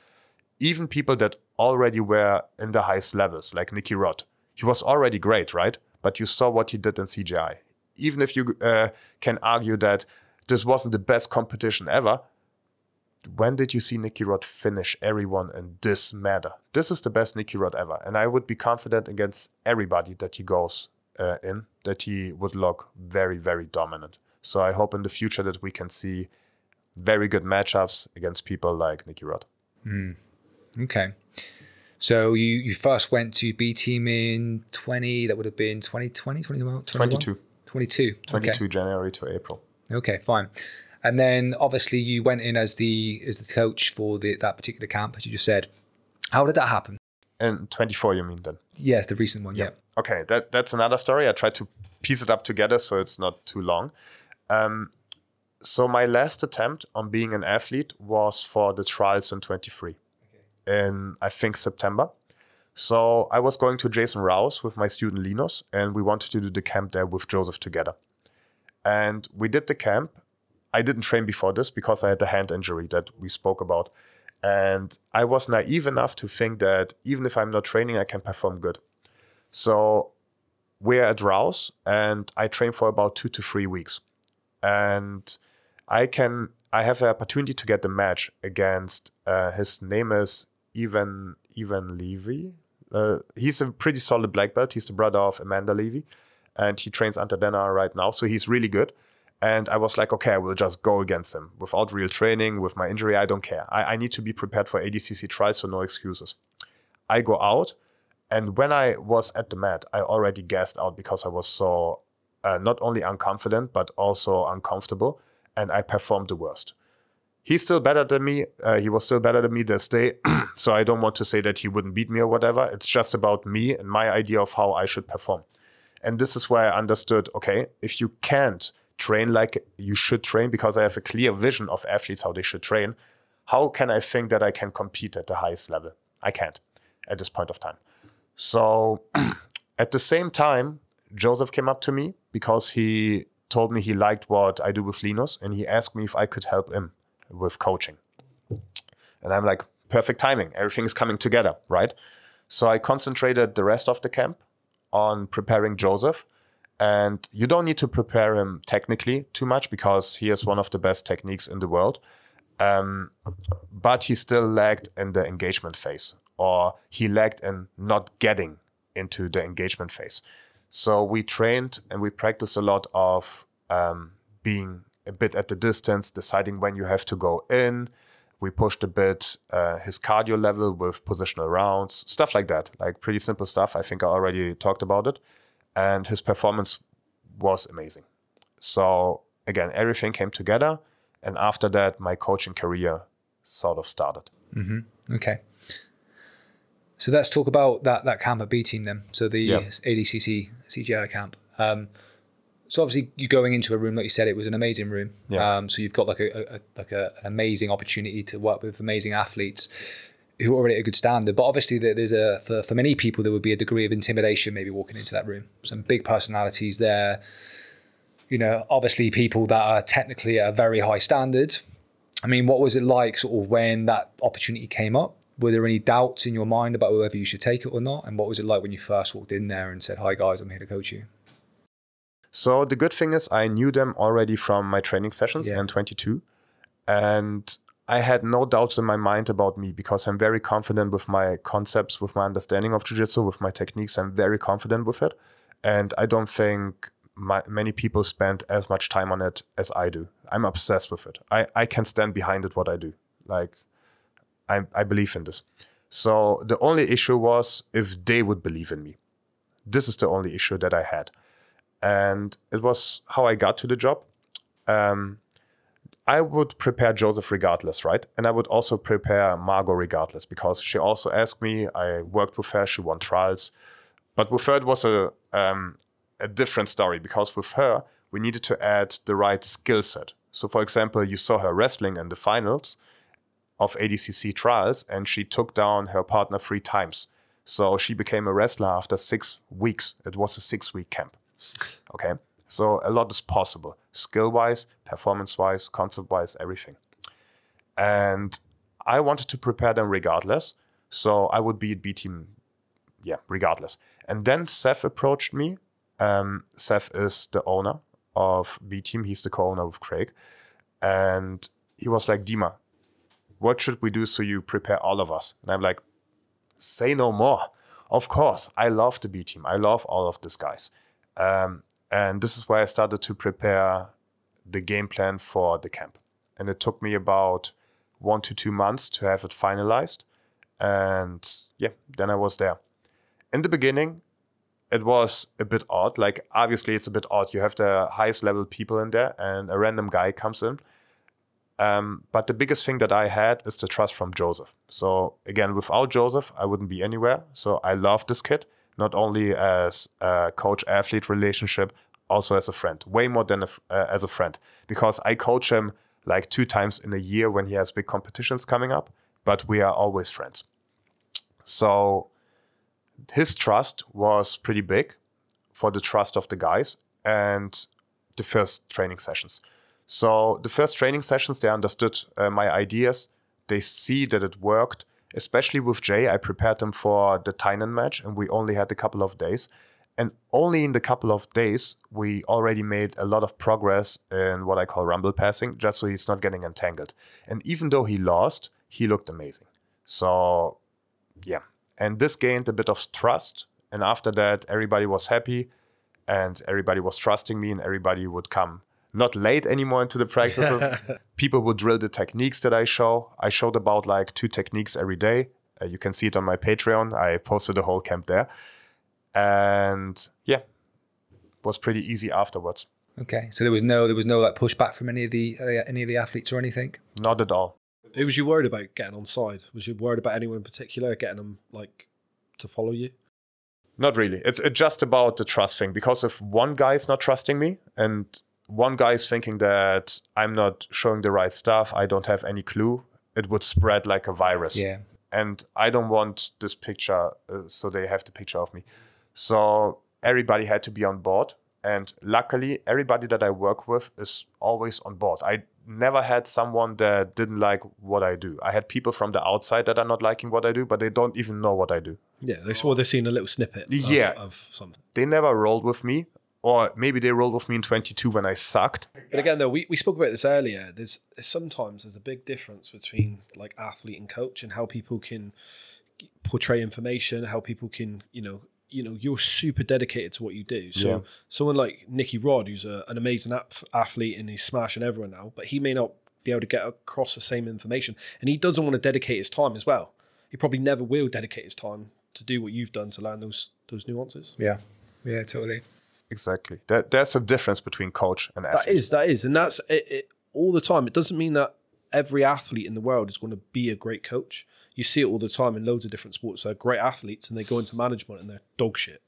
Even people that already were in the highest levels, like Nicky Rod. He was already great, right? But you saw what he did in C J I. Even if you uh, can argue that this wasn't the best competition ever, when did you see Nicky Rod finish everyone in this manner? This is the best Nicky Rod ever. And I would be confident against everybody that he goes uh, in, that he would look very, very dominant. So I hope in the future that we can see very good matchups against people like Nicky Rod. Mm. Okay. So you, you first went to B-Team in twenty, that would have been twenty twenty, twenty-one? twenty-two. twenty-two. twenty-two, okay. January to April. Okay, fine. And then obviously you went in as the as the coach for the, that particular camp, as you just said. How did that happen? And twenty-four, you mean then? Yes, the recent one, yeah. Yep. Okay, that, that's another story. I tried to piece it up together so it's not too long. Um, so my last attempt on being an athlete was for the trials in twenty-three. In, I think, September. So I was going to Jason Rouse with my student Linus, and we wanted to do the camp there with Joseph together. And we did the camp. I didn't train before this because I had the hand injury that we spoke about. And I was naive enough to think that even if I'm not training, I can perform good. So we're at Rouse, and I train for about two to three weeks. And I can... I have the opportunity to get the match against, uh, his name is Even, Even Levy. Uh, he's a pretty solid black belt. He's the brother of Amanda Levy, and he trains under Danaher right now. So he's really good. And I was like, okay, I will just go against him without real training, with my injury. I don't care. I, I need to be prepared for A D C C trials, so no excuses. I go out. And when I was at the mat, I already gassed out because I was so uh, not only unconfident, but also uncomfortable. And I performed the worst. He's still better than me. Uh, he was still better than me this day. So I don't want to say that he wouldn't beat me or whatever. It's just about me and my idea of how I should perform. And this is where I understood, okay, if you can't train like you should train, because I have a clear vision of athletes, how they should train, how can I think that I can compete at the highest level? I can't at this point of time. So at the same time, Joseph came up to me because he... told me he liked what I do with Linus, and he asked me if I could help him with coaching. And I'm like, perfect timing. Everything is coming together, right? So I concentrated the rest of the camp on preparing Joseph. And you don't need to prepare him technically too much because he has one of the best techniques in the world. Um, but he still lagged in the engagement phase, or he lagged in not getting into the engagement phase. So we trained and we practiced a lot of um, being a bit at the distance, deciding when you have to go in. We pushed a bit uh, his cardio level with positional rounds, stuff like that, like pretty simple stuff. I think I already talked about it. And his performance was amazing. So again, everything came together. And after that, my coaching career sort of started. Mm-hmm. Okay. So let's talk about that that camp at B-Team then. So the yeah. A D C C, C J I camp. Um, so obviously you're going into a room, like you said, it was an amazing room. Yeah. Um, so you've got like a, a like a, an amazing opportunity to work with amazing athletes who are already at a good standard. But obviously there's a, for, for many people, there would be a degree of intimidation maybe walking into that room. Some big personalities there. You know, obviously people that are technically at a very high standard. I mean, what was it like sort of when that opportunity came up? Were there any doubts in your mind about whether you should take it or not? And what was it like when you first walked in there and said, hi guys, I'm here to coach you? So the good thing is I knew them already from my training sessions yeah. in twenty-two. And I had no doubts in my mind about me because I'm very confident with my concepts, with my understanding of jiu-jitsu, with my techniques. I'm very confident with it. And I don't think my, many people spend as much time on it as I do. I'm obsessed with it. I, I can stand behind it, what I do. Like... I, I believe in this. So the only issue was if they would believe in me. This is the only issue that I had. And it was how I got to the job. Um, I would prepare Joseph regardless, right? And I would also prepare Margot regardless because she also asked me. I worked with her. She won trials. But with her, it was a, um, a different story because with her, we needed to add the right skill set. So for example, you saw her wrestling in the finals of A D C C trials, and she took down her partner three times. So she became a wrestler after six weeks. It was a six-week camp. Okay, so a lot is possible, skill-wise, performance-wise, concept-wise, everything. And I wanted to prepare them regardless, so I would be at B-Team, yeah, regardless. And then Seth approached me. Um, Seth is the owner of B-Team. He's the co-owner with Craig. And he was like, Dima, what should we do so you prepare all of us? And I'm like, say no more. Of course, I love the B-Team. I love all of these guys. Um, and this is why I started to prepare the game plan for the camp. And it took me about one to two months to have it finalized. And yeah, then I was there. In the beginning, it was a bit odd. Like, obviously, it's a bit odd. You have the highest level people in there and a random guy comes in. Um, but the biggest thing that I had is the trust from Joseph. So again, without Joseph, I wouldn't be anywhere. So I love this kid, not only as a coach-athlete relationship, also as a friend, way more than a, uh, as a friend, because I coach him like two times in a year when he has big competitions coming up, but we are always friends. So his trust was pretty big for the trust of the guys and the first training sessions. So the first training sessions, they understood uh, my ideas. They see that it worked, especially with Jay. I prepared them for the Tainan match and we only had a couple of days. And only in the couple of days, we already made a lot of progress in what I call rumble passing, just so he's not getting entangled. And even though he lost, he looked amazing. So yeah, and this gained a bit of trust. And after that, everybody was happy and everybody was trusting me and everybody would come. Not late anymore into the practices. People would drill the techniques that I show. I showed about like two techniques every day. Uh, you can see it on my Patreon. I posted the whole camp there. And yeah, it was pretty easy afterwards. Okay, so there was no there was no like pushback from any of the uh, any of the athletes or anything? Not at all. Who was you worried about getting on side? Was you worried about anyone in particular getting them like to follow you? Not really. It's, it's just about the trust thing, because if one guy is not trusting me and one guy is thinking that I'm not showing the right stuff, I don't have any clue, it would spread like a virus. Yeah. And I don't want this picture, uh, so they have the picture of me. So everybody had to be on board. And luckily, everybody that I work with is always on board. I never had someone that didn't like what I do. I had people from the outside that are not liking what I do, but they don't even know what I do. Yeah, they saw, they've seen a little snippet of, yeah. of something. They never rolled with me. Or maybe they rolled with me in twenty-two when I sucked. But again, though, we, we spoke about this earlier. There's sometimes there's a big difference between like athlete and coach and how people can portray information, how people can, you know, you know, you're super dedicated to what you do. So yeah. someone like Nicky Rod, who's a, an amazing athlete and he's smashing everyone now, but he may not be able to get across the same information. And he doesn't want to dedicate his time as well. He probably never will dedicate his time to do what you've done to learn those those nuances. Yeah, yeah, totally. Exactly. That there's a difference between coach and athlete. That is, that is, and that's it, it all the time. It doesn't mean that every athlete in the world is going to be a great coach. You see it all the time in loads of different sports. They're great athletes and they go into management and they're dog shit.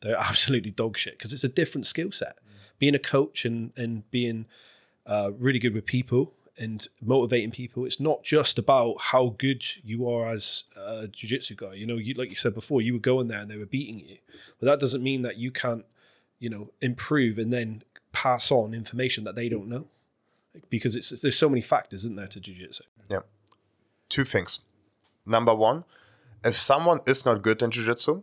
They're absolutely dog shit because it's a different skill set. Mm. Being a coach and and being uh, really good with people and motivating people, it's not just about how good you are as a jiu-jitsu guy. You know, you like you said before, you would go in there and they were beating you, but that doesn't mean that you can't, you know, improve and then pass on information that they don't know, because it's there's so many factors, isn't there, to jiu-jitsu? Yeah. Two things. Number one, if someone is not good in jiu-jitsu,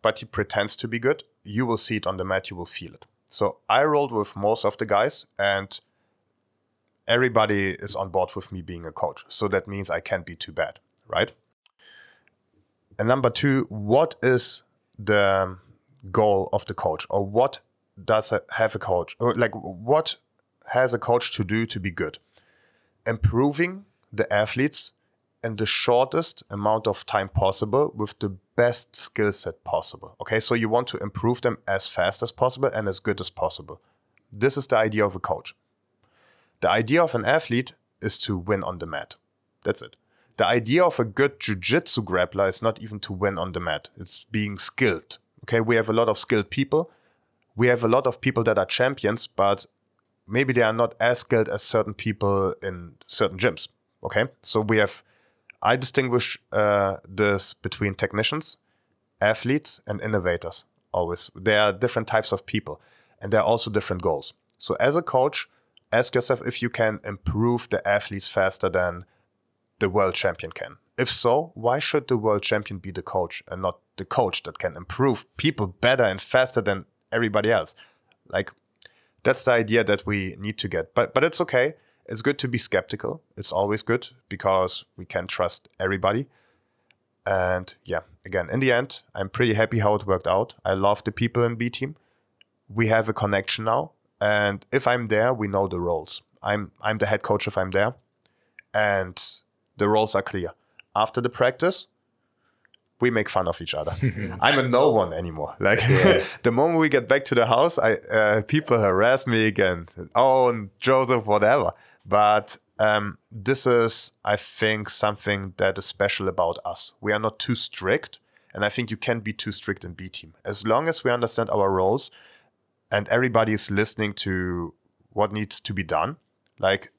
but he pretends to be good, you will see it on the mat, you will feel it. So I rolled with most of the guys and everybody is on board with me being a coach. So that means I can't be too bad, right? And number two, what is the goal of the coach, or what does a, have a coach, or like what has a coach to do to be good? Improving the athletes in the shortest amount of time possible with the best skill set possible. Okay, so you want to improve them as fast as possible and as good as possible. This is the idea of a coach. The idea of an athlete is to win on the mat. That's it. The idea of a good jiu-jitsu grappler is not even to win on the mat. It's being skilled. Okay, we have a lot of skilled people. We have a lot of people that are champions, but maybe they are not as skilled as certain people in certain gyms. Okay, so we have, I distinguish uh, this between technicians, athletes, and innovators always. There are different types of people, and there are also different goals. So as a coach, ask yourself if you can improve the athletes faster than the world champion can. If so, why should the world champion be the coach and not the coach that can improve people better and faster than everybody else? Like, that's the idea that we need to get. But but it's okay it's good to be skeptical. It's always good because we can't trust everybody. And yeah, again, in the end, I'm pretty happy how it worked out. I love the people in B-Team. We have a connection now. And if I'm there, we know the roles. I'm, I'm the head coach if I'm there. And the roles are clear. After the practice, we make fun of each other. I'm a no one anymore. Like yeah. The moment we get back to the house, I uh, people harass me again. Oh, and Joseph, whatever. But um, this is, I think, something that is special about us. We are not too strict. And I think you can be too strict in B-Team. As long as we understand our roles and everybody is listening to what needs to be done. Like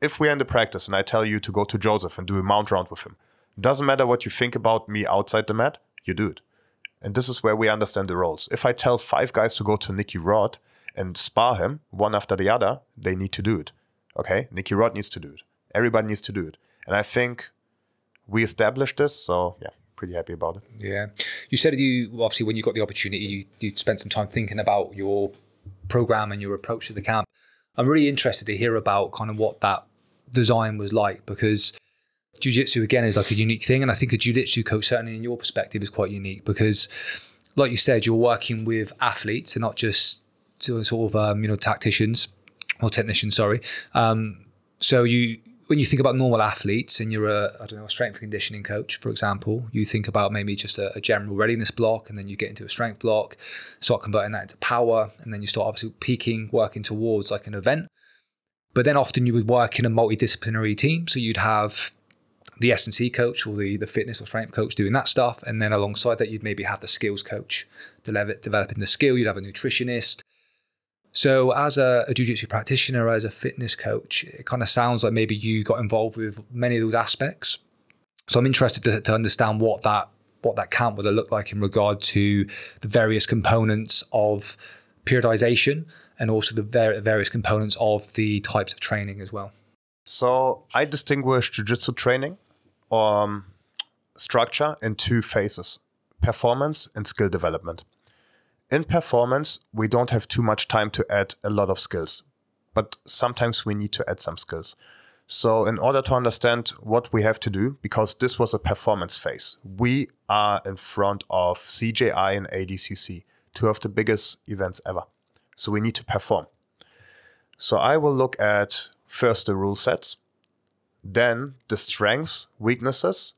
if we're in the practice and I tell you to go to Joseph and do a mount round with him, doesn't matter what you think about me outside the mat, you do it. And this is where we understand the roles. If I tell five guys to go to Nicky Rod and spar him one after the other, they need to do it. Okay? Nicky Rod needs to do it. Everybody needs to do it. And I think we established this, so yeah, pretty happy about it. Yeah. You said you, obviously, when you got the opportunity, you, you spent some time thinking about your program and your approach to the camp. I'm really interested to hear about kind of what that design was like, because Jiu-Jitsu, again, is like a unique thing. And I think a Jiu-Jitsu coach, certainly in your perspective, is quite unique because, like you said, you're working with athletes and not just sort of, um, you know, tacticians or technicians, sorry. Um, so you, when you think about normal athletes and you're a, I don't know, a strength and conditioning coach, for example, you think about maybe just a, a general readiness block, and then you get into a strength block, start converting that into power. And then you start obviously peaking, working towards like an event. But then often you would work in a multidisciplinary team. So you'd have the S and C coach or the, the fitness or strength coach doing that stuff. And then alongside that, you'd maybe have the skills coach develop, developing the skill. You'd have a nutritionist. So as a, a jiu-jitsu practitioner, as a fitness coach, it kind of sounds like maybe you got involved with many of those aspects. So I'm interested to, to understand what that, what that camp would have looked like in regard to the various components of periodization and also the ver- various components of the types of training as well. So I distinguish jiu-jitsu training Um, structure in two phases, performance and skill development. In performance, we don't have too much time to add a lot of skills, but sometimes we need to add some skills. So in order to understand what we have to do, because this was a performance phase, we are in front of C J I and A D C C, two of the biggest events ever. So we need to perform. So I will look at first the rule sets, then the strengths, weaknesses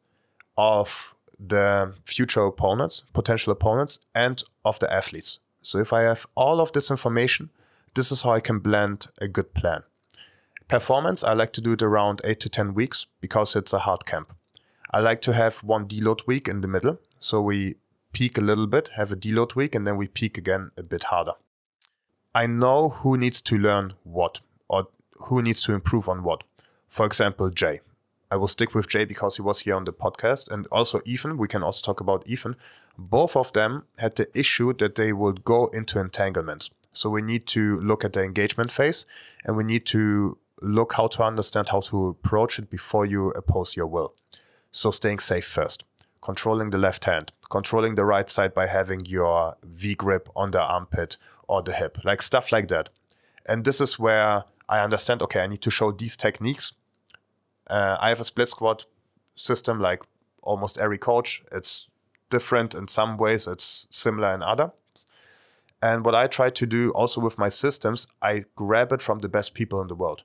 of the future opponents, potential opponents, and of the athletes. So if I have all of this information, this is how I can blend a good plan. Performance, I like to do it around eight to ten weeks because it's a hard camp. I like to have one deload week in the middle. So we peak a little bit, have a deload week, and then we peak again a bit harder. I know who needs to learn what or who needs to improve on what. For example, Jay. I will stick with Jay because he was here on the podcast. And also Ethan, we can also talk about Ethan. Both of them had the issue that they would go into entanglements. So we need to look at the engagement phase, and we need to look how to understand how to approach it before you oppose your will. So staying safe first, controlling the left hand, controlling the right side by having your V-grip on the armpit or the hip, like stuff like that. And this is where I understand, okay, I need to show these techniques. Uh, I have a split squat system like almost every coach. It's different in some ways. It's similar in others. And what I try to do also with my systems, I grab it from the best people in the world.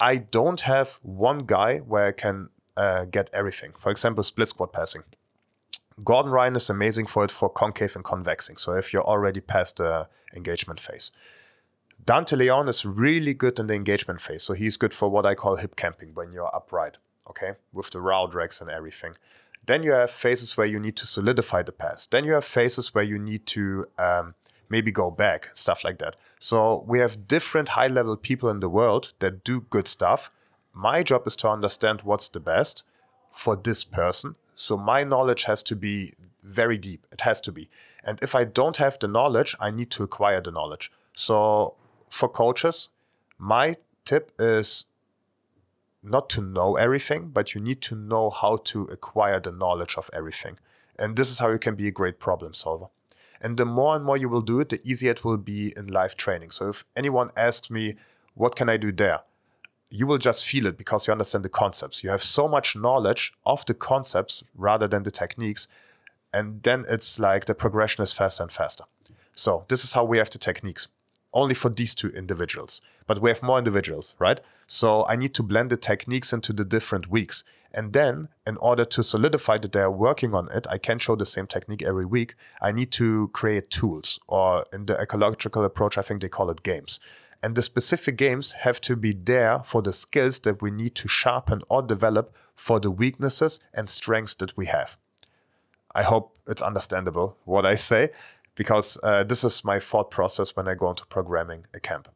I don't have one guy where I can uh, get everything. For example, split squat passing. Gordon Ryan is amazing for it, for concave and convexing. So if you're already past the engagement phase. Dante Leon is really good in the engagement phase. So he's good for what I call hip camping, when you're upright, okay, with the round racks and everything. Then you have phases where you need to solidify the pass. Then you have phases where you need to um, maybe go back, stuff like that. So we have different high-level people in the world that do good stuff. My job is to understand what's the best for this person. So my knowledge has to be very deep. It has to be. And if I don't have the knowledge, I need to acquire the knowledge. So for coaches, my tip is not to know everything, but you need to know how to acquire the knowledge of everything. And this is how you can be a great problem solver. And the more and more you will do it, the easier it will be in live training. So if anyone asks me, what can I do there? you will just feel it because you understand the concepts. You have so much knowledge of the concepts rather than the techniques. And then it's like the progression is faster and faster. So this is how we have the techniques. Only for these two individuals. But we have more individuals, right? So I need to blend the techniques into the different weeks. And then, in order to solidify that they are working on it, I can show the same technique every week. I need to create tools, or in the ecological approach, I think they call it games. And the specific games have to be there for the skills that we need to sharpen or develop for the weaknesses and strengths that we have. I hope it's understandable what I say. Because uh, this is my thought process when I go into programming a camp.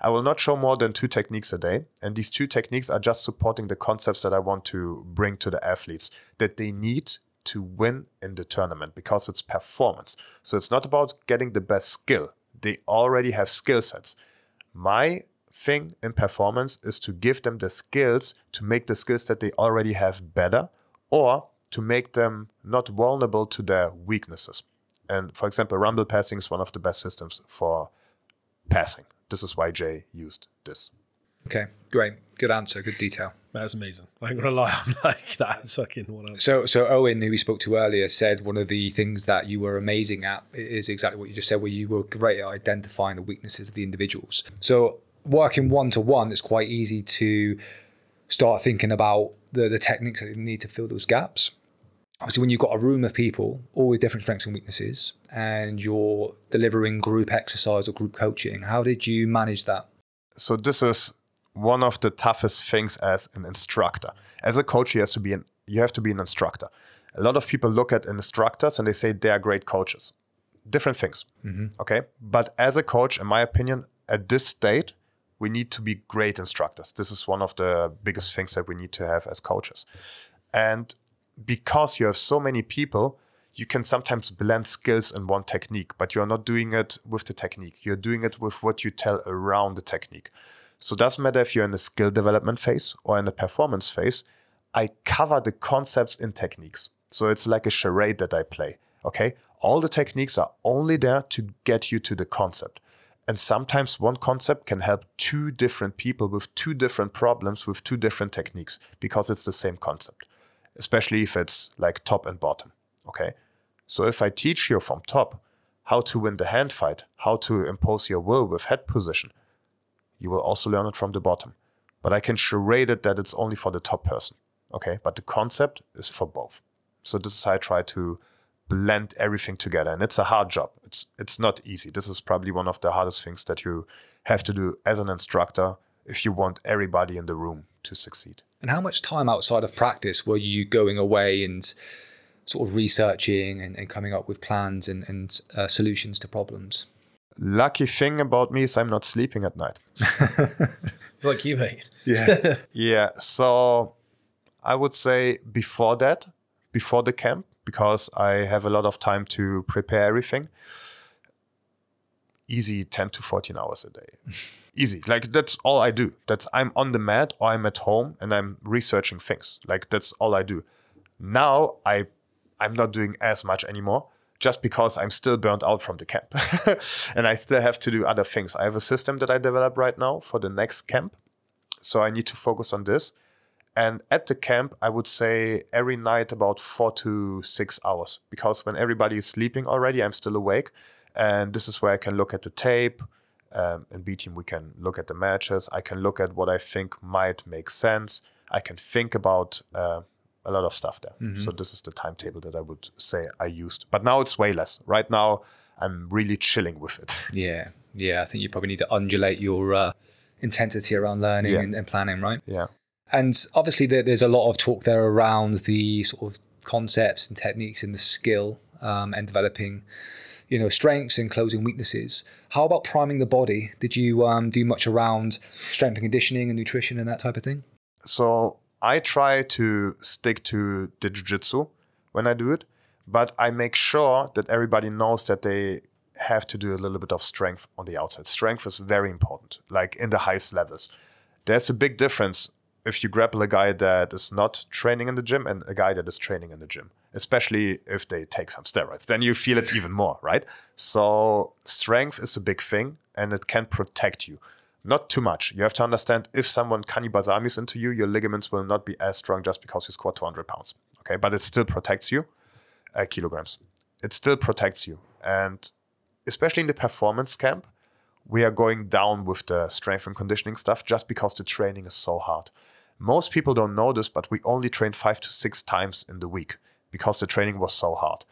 I will not show more than two techniques a day. And these two techniques are just supporting the concepts that I want to bring to the athletes that they need to win in the tournament, because it's performance. So it's not about getting the best skill. They already have skill sets. My thing in performance is to give them the skills to make the skills that they already have better, or to make them not vulnerable to their weaknesses. And for example, rumble passing is one of the best systems for passing. This is why Jay used this. Okay, great. Good answer. Good detail. That's amazing. I'm going to lie. I'm like, that's fucking what else. So, so Owen, who we spoke to earlier, said one of the things that you were amazing at is exactly what you just said, where you were great at identifying the weaknesses of the individuals. So working one-to-one, it's quite easy to start thinking about the, the techniques that you need to fill those gaps. Obviously, when you've got a room of people, all with different strengths and weaknesses, and you're delivering group exercise or group coaching, how did you manage that? So this is one of the toughest things as an instructor. As a coach, you have to be an, you have to be an instructor. A lot of people look at instructors and they say they are great coaches. Different things, mm-hmm. okay? But as a coach, in my opinion, at this stage, we need to be great instructors. This is one of the biggest things that we need to have as coaches. And because you have so many people, you can sometimes blend skills in one technique, but you're not doing it with the technique. You're doing it with what you tell around the technique. So it doesn't matter if you're in a skill development phase or in a performance phase, I cover the concepts in techniques. So it's like a charade that I play, okay? All the techniques are only there to get you to the concept. And sometimes one concept can help two different people with two different problems, with two different techniques, because it's the same concept. Especially if it's like top and bottom, okay? So if I teach you from top how to win the hand fight, how to impose your will with head position, you will also learn it from the bottom. But I can charade it that it's only for the top person, okay? But the concept is for both. So this is how I try to blend everything together. And it's a hard job. It's, it's not easy. This is probably one of the hardest things that you have to do as an instructor if you want everybody in the room to succeed. And how much time outside of practice were you going away and sort of researching and, and coming up with plans and, and uh, solutions to problems? Lucky thing about me is I'm not sleeping at night. It's like you, mate. Yeah. Yeah. So I would say before that, before the camp, because I have a lot of time to prepare everything, easy ten to fourteen hours a day. Easy. Like, that's all I do. That's I'm on the mat or I'm at home and I'm researching things. Like, that's all I do. Now I, I'm not doing as much anymore just because I'm still burnt out from the camp. And I still have to do other things. I have a system that I develop right now for the next camp. So I need to focus on this. And at the camp, I would say every night about four to six hours. Because when everybody is sleeping already, I'm still awake. And this is where I can look at the tape. Um, in B-Team, we can look at the matches. I can look at what I think might make sense. I can think about uh, a lot of stuff there. Mm-hmm. So this is the timetable that I would say I used. But now it's way less. Right now, I'm really chilling with it. Yeah. Yeah. I think you probably need to undulate your uh, intensity around learning yeah. and, and planning, right? Yeah. And obviously, there, there's a lot of talk there around the sort of concepts and techniques and the skill um, and developing you know, strengths and closing weaknesses. How about priming the body? Did you um, do much around strength and conditioning and nutrition and that type of thing? So I try to stick to the jiu-jitsu when I do it, but I make sure that everybody knows that they have to do a little bit of strength on the outside. Strength is very important, like in the highest levels. There's a big difference if you grapple a guy that is not training in the gym and a guy that is training in the gym, especially if they take some steroids, then you feel it even more, right? So strength is a big thing and it can protect you. Not too much. You have to understand, if someone canibazamis into you, your ligaments will not be as strong just because you squat two hundred pounds. Okay, but it still protects you. Uh, kilograms. It still protects you. And especially in the performance camp, we are going down with the strength and conditioning stuff just because the training is so hard. Most people don't know this, but we only trained five to six times in the week because the training was so hard.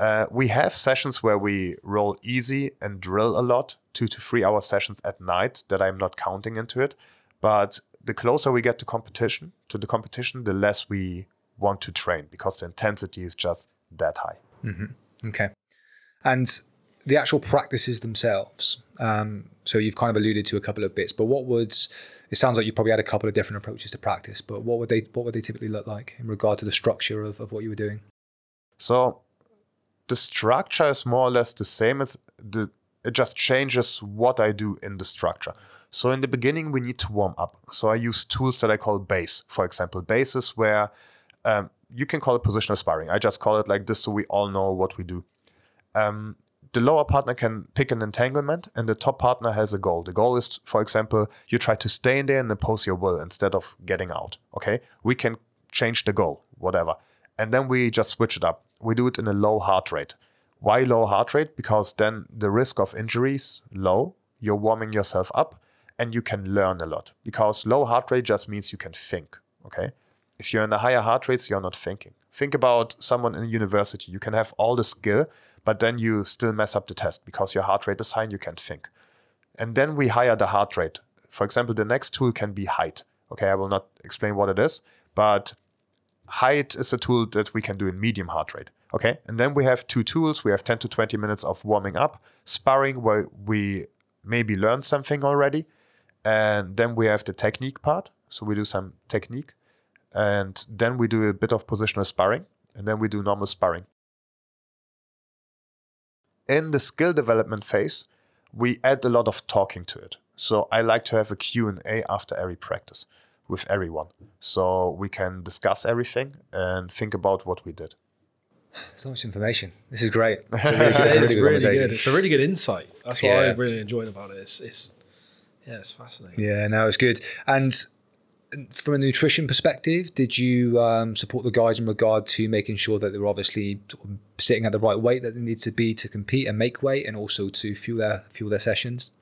Uh, we have sessions where we roll easy and drill a lot, two to three hour sessions at night that I'm not counting into it. But the closer we get to competition, to the competition, the less we want to train because the intensity is just that high. Mm-hmm. Okay. And the actual practices themselves. Um, so you've kind of alluded to a couple of bits, but what would, it sounds like you probably had a couple of different approaches to practice, but what would they, what would they typically look like in regard to the structure of, of what you were doing? So the structure is more or less the same. It's the, it just changes what I do in the structure. So in the beginning, we need to warm up. So I use tools that I call base. For example, base is where um, you can call it positional sparring. I just call it like this so we all know what we do. Um, The lower partner can pick an entanglement and the top partner has a goal. The goal is, for example, you try to stay in there and impose your will instead of getting out. Okay, we can change the goal, whatever. And then we just switch it up. We do it in a low heart rate. Why low heart rate? Because then the risk of injury is low. You're warming yourself up and you can learn a lot. Because low heart rate just means you can think. Okay, if you're in the higher heart rates, you're not thinking. Think about someone in university. You can have all the skill, but then you still mess up the test because your heart rate is high and you can't think. And then we hire the heart rate. For example, the next tool can be height. Okay, I will not explain what it is, but height is a tool that we can do in medium heart rate. Okay, and then we have two tools. We have ten to twenty minutes of warming up, sparring where we maybe learn something already. And then we have the technique part. So we do some technique. And then we do a bit of positional sparring, and then we do normal sparring. In the skill development phase, we add a lot of talking to it. So I like to have a Q and A after every practice with everyone. So we can discuss everything and think about what we did. So much information. This is great. It's really, it's really, good, really good. It's a really good insight. That's what yeah. I really enjoyed about it. It's, it's, yeah, it's fascinating. Yeah, no, it's good. And from a nutrition perspective, did you um, support the guys in regard to making sure that they were obviously sitting at the right weight that they need to be to compete and make weight, and also to fuel their fuel their sessions?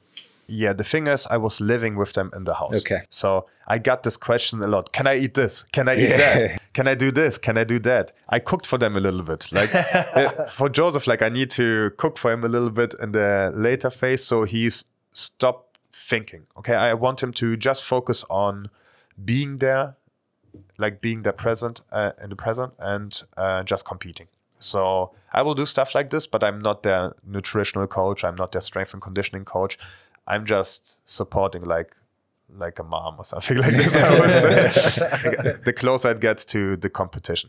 Yeah, the thing is, I was living with them in the house. Okay. So I got this question a lot. Can I eat this? Can I eat yeah. that? Can I do this? Can I do that? I cooked for them a little bit. Like uh, for Joseph, like I need to cook for him a little bit in the later phase. So he's stopped thinking. Okay, I want him to just focus on being there, like being there present uh, in the present and uh, just competing. So I will do stuff like this, but I'm not their nutritional coach. I'm not their strength and conditioning coach. I'm just supporting like like a mom or something like this, I would say. The closer it gets to the competition.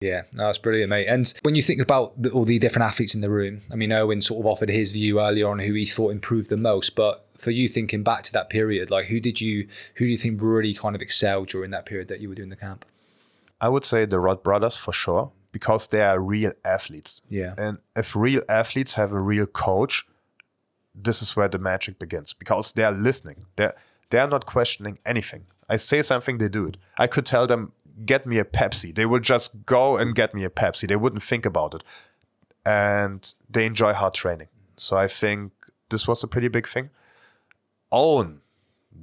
Yeah, no, that's brilliant, mate. And when you think about the, all the different athletes in the room, I mean, Owen sort of offered his view earlier on who he thought improved the most, but for you thinking back to that period, like who did you, who do you think really kind of excelled during that period that you were doing the camp? I would say the Rod brothers for sure, because they are real athletes. Yeah. And if real athletes have a real coach, this is where the magic begins, because they are listening. They're, they're not questioning anything. I say something, they do it. I could tell them, get me a Pepsi. They would just go and get me a Pepsi. They wouldn't think about it. And they enjoy hard training. So I think this was a pretty big thing. Own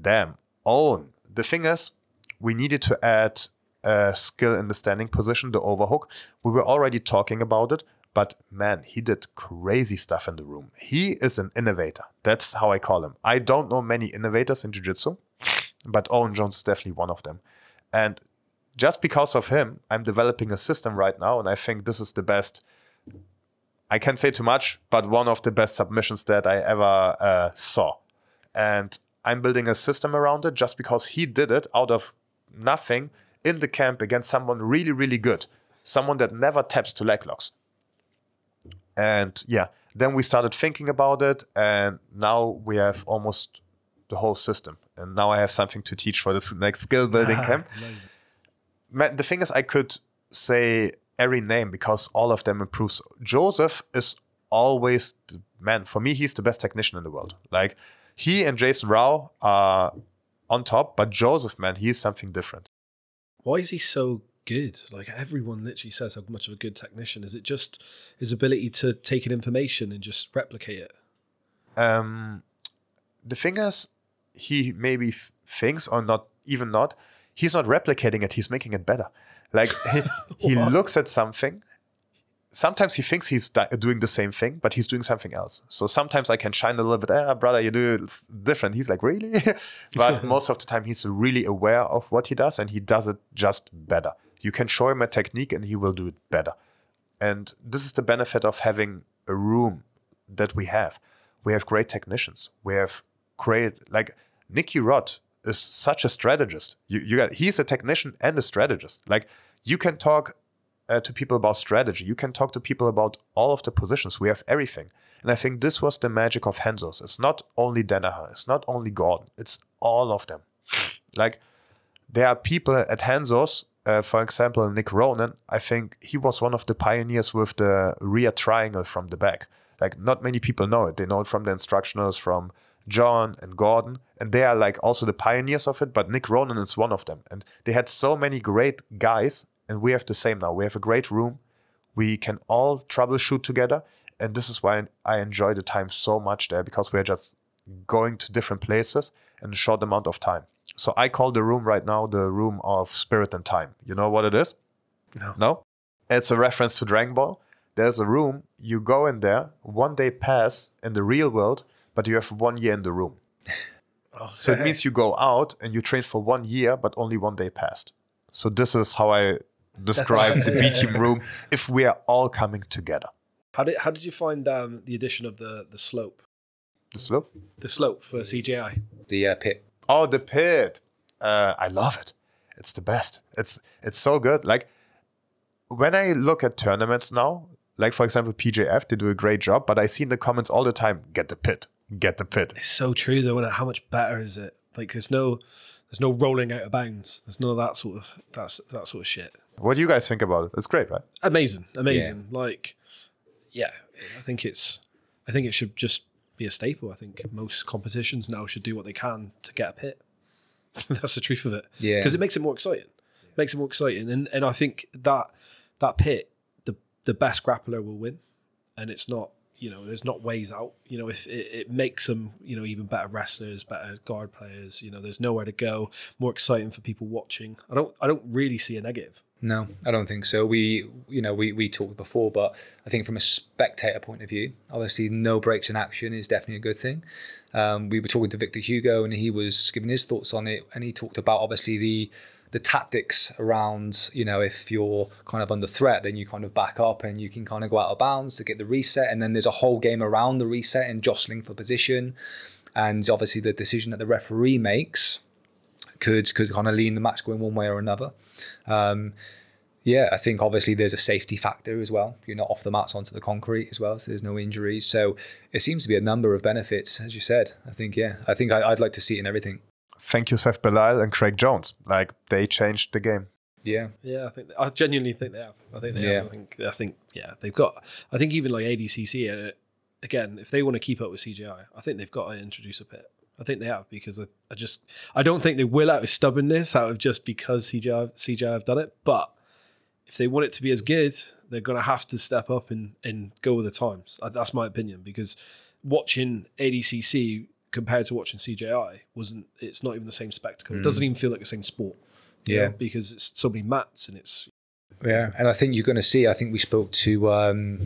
them. Own. The thing is, we needed to add a skill in the standing position, the overhook. We were already talking about it, but man, he did crazy stuff in the room. He is an innovator. That's how I call him. I don't know many innovators in jiu-jitsu, but Owen Jones is definitely one of them. And just because of him, I'm developing a system right now, and I think this is the best, I can't say too much, but one of the best submissions that I ever uh, saw. And I'm building a system around it just because he did it out of nothing in the camp against someone really, really good. Someone that never taps to leg locks. And yeah, then we started thinking about it, and now we have almost the whole system. And now I have something to teach for this next skill building ah, camp. Amazing. The thing is, I could say every name because all of them improves. Joseph is always the man. For me, he's the best technician in the world. Like, he and Jason Rao are on top, but Joseph, man, he's something different. Why is he so good? Like, everyone literally says how much of a good technician. Is it just his ability to take in information and just replicate it? Um, the thing is, he maybe thinks, or not, even not, he's not replicating it, he's making it better. Like, he, he looks at something. Sometimes he thinks he's doing the same thing, but he's doing something else. So sometimes I can shine a little bit, ah, brother, you do it's different. He's like, really? But most of the time, he's really aware of what he does, and he does it just better. You can show him a technique, and he will do it better. And this is the benefit of having a room that we have. We have great technicians. We have great, like, Nicky Rod is such a strategist. You, you got, he's a technician and a strategist. Like, you can talk Uh, to people about strategy. You can talk to people about all of the positions. We have everything. And I think this was the magic of Henzo's. It's not only Danaher. It's not only Gordon. It's all of them. Like, there are people at Henzo's, uh, for example, Nick Ronan. I think he was one of the pioneers with the rear triangle from the back. Like, not many people know it. They know it from the instructionals, from John and Gordon, and they are like also the pioneers of it, but Nick Ronan is one of them. And they had so many great guys. And we have the same now. We have a great room. We can all troubleshoot together. And this is why I enjoy the time so much there, because we're just going to different places in a short amount of time. So I call the room right now the room of spirit and time. You know what it is? No. No? It's a reference to Dragon Ball. There's a room. You go in there. One day pass in the real world, but you have one year in the room. Okay. So it means you go out and you train for one year, but only one day passed. So this is how I describe the B-Team room if we are all coming together. How did how did you find um, the addition of the the slope? The slope? The slope for C J I. The uh, pit. Oh, the pit! Uh, I love it. It's the best. It's it's so good. Like, when I look at tournaments now, like for example P J F, they do a great job. But I see in the comments all the time, get the pit, get the pit. It's so true though. How much better is it? Like, there's no. There's no rolling out of bounds. There's none of that sort of that's that sort of shit. What do you guys think about it? It's great, right? Amazing, amazing. Yeah. Like, yeah, I think it's. I think it should just be a staple. I think most competitions now should do what they can to get a pit. That's the truth of it. Yeah, because it makes it more exciting. It makes it more exciting, and and I think that that pit, the the best grappler will win, and it's not. You know, there's not ways out. You know, if it, it makes them, you know, even better wrestlers, better guard players. You know, there's nowhere to go. More exciting for people watching. I don't, I don't really see a negative. No, I don't think so. We, you know, we we talked before, but I think from a spectator point of view, obviously no breaks in action is definitely a good thing. Um, we were talking to Victor Hugo, and he was giving his thoughts on it, and he talked about obviously the. the tactics around, you know, if you're kind of under threat, then you kind of back up and you can kind of go out of bounds to get the reset. And then there's a whole game around the reset and jostling for position. And obviously the decision that the referee makes could could kind of lean the match going one way or another. Um, yeah, I think obviously there's a safety factor as well. You're not off the mats onto the concrete as well, so there's no injuries. So it seems to be a number of benefits, as you said. I think, yeah, I think I, I'd like to see it in everything. Thank you, Seth Belial and Craig Jones. Like, they changed the game. Yeah, yeah. I think they, I genuinely think they have. I think they yeah. have. I think, I think yeah, they've got. I think even like A D C C and again, if they want to keep up with C J I, I think they've got to introduce a pit. I think they have because I, I just I don't think they will out of stubbornness, out of just because C J I C J I have done it. But if they want it to be as good, they're going to have to step up and and go with the times. That's my opinion, because watching A D C C. Compared to watching C J I, wasn't it's not even the same spectacle. Mm. It doesn't even feel like the same sport. Yeah, know, because it's so many mats and it's yeah. And I think you're going to see. I think we spoke to um,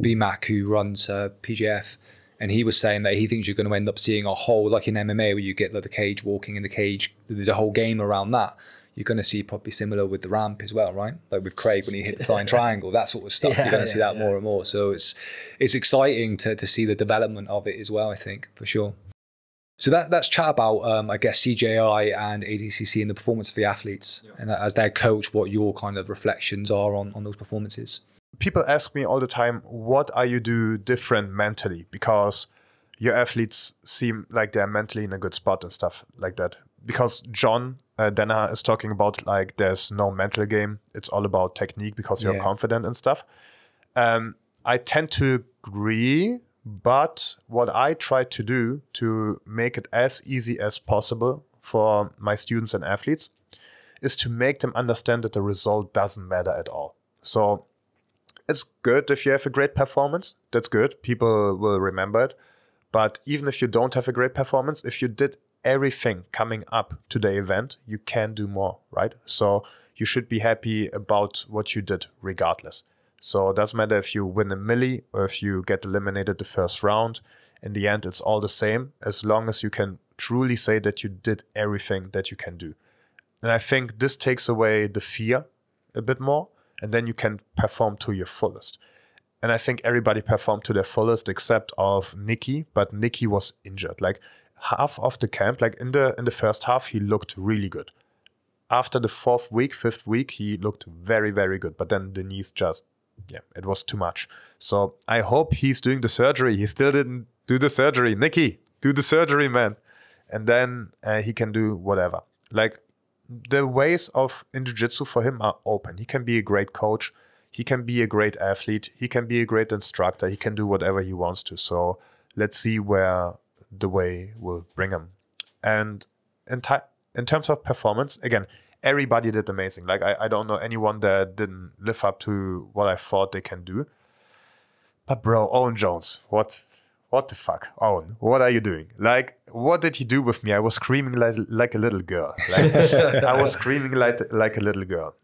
B Mac, who runs uh, P J F, and he was saying that he thinks you're going to end up seeing a whole, like in M M A where you get like the cage walking in the cage. There's a whole game around that. You're going to see probably similar with the ramp as well, right? Like with Craig when he hit the flying triangle, that sort of stuff. Yeah, you're going to yeah, see that yeah. more and more. So it's it's exciting to to see the development of it as well, I think, for sure. So that that's chat about, um, I guess, C J I and A D C C and the performance of the athletes. Yeah. And as their coach, what your kind of reflections are on, on those performances. People ask me all the time, what are you do different mentally? Because your athletes seem like they're mentally in a good spot and stuff like that. Because John... Uh, Danaher is talking about like there's no mental game. It's all about technique because you're yeah. confident and stuff. Um, I tend to agree, But what I try to do to make it as easy as possible for my students and athletes is to make them understand that the result doesn't matter at all. So it's good if you have a great performance. That's good. People will remember it. But even if you don't have a great performance, if you did everything coming up to the event, you can do more, right? So you should be happy about what you did regardless. So it doesn't matter if you win a milli or if you get eliminated the first round. In the end, it's all the same, as long as you can truly say that you did everything that you can do. And I think this takes away the fear a bit more, and then you can perform to your fullest. And I think everybody performed to their fullest except of Nicky, but Nicky was injured. Like half of the camp, like in the in the first half, he looked really good. After the fourth week, fifth week, he looked very, very good. But then the knees just, yeah, it was too much. So I hope he's doing the surgery. He still didn't do the surgery. Nicky, do the surgery, man. And then uh, he can do whatever. Like the ways of in jiu-jitsu for him are open. He can be a great coach. He can be a great athlete. He can be a great instructor. He can do whatever he wants to. So let's see where the way will bring him. And in, in terms of performance, again, everybody did amazing. Like I, I don't know anyone that didn't live up to what I thought they can do. But bro, Owen Jones, what, what the fuck, Owen? What are you doing? Like, what did he do with me? I was screaming like like a little girl. Like, I was screaming like like a little girl.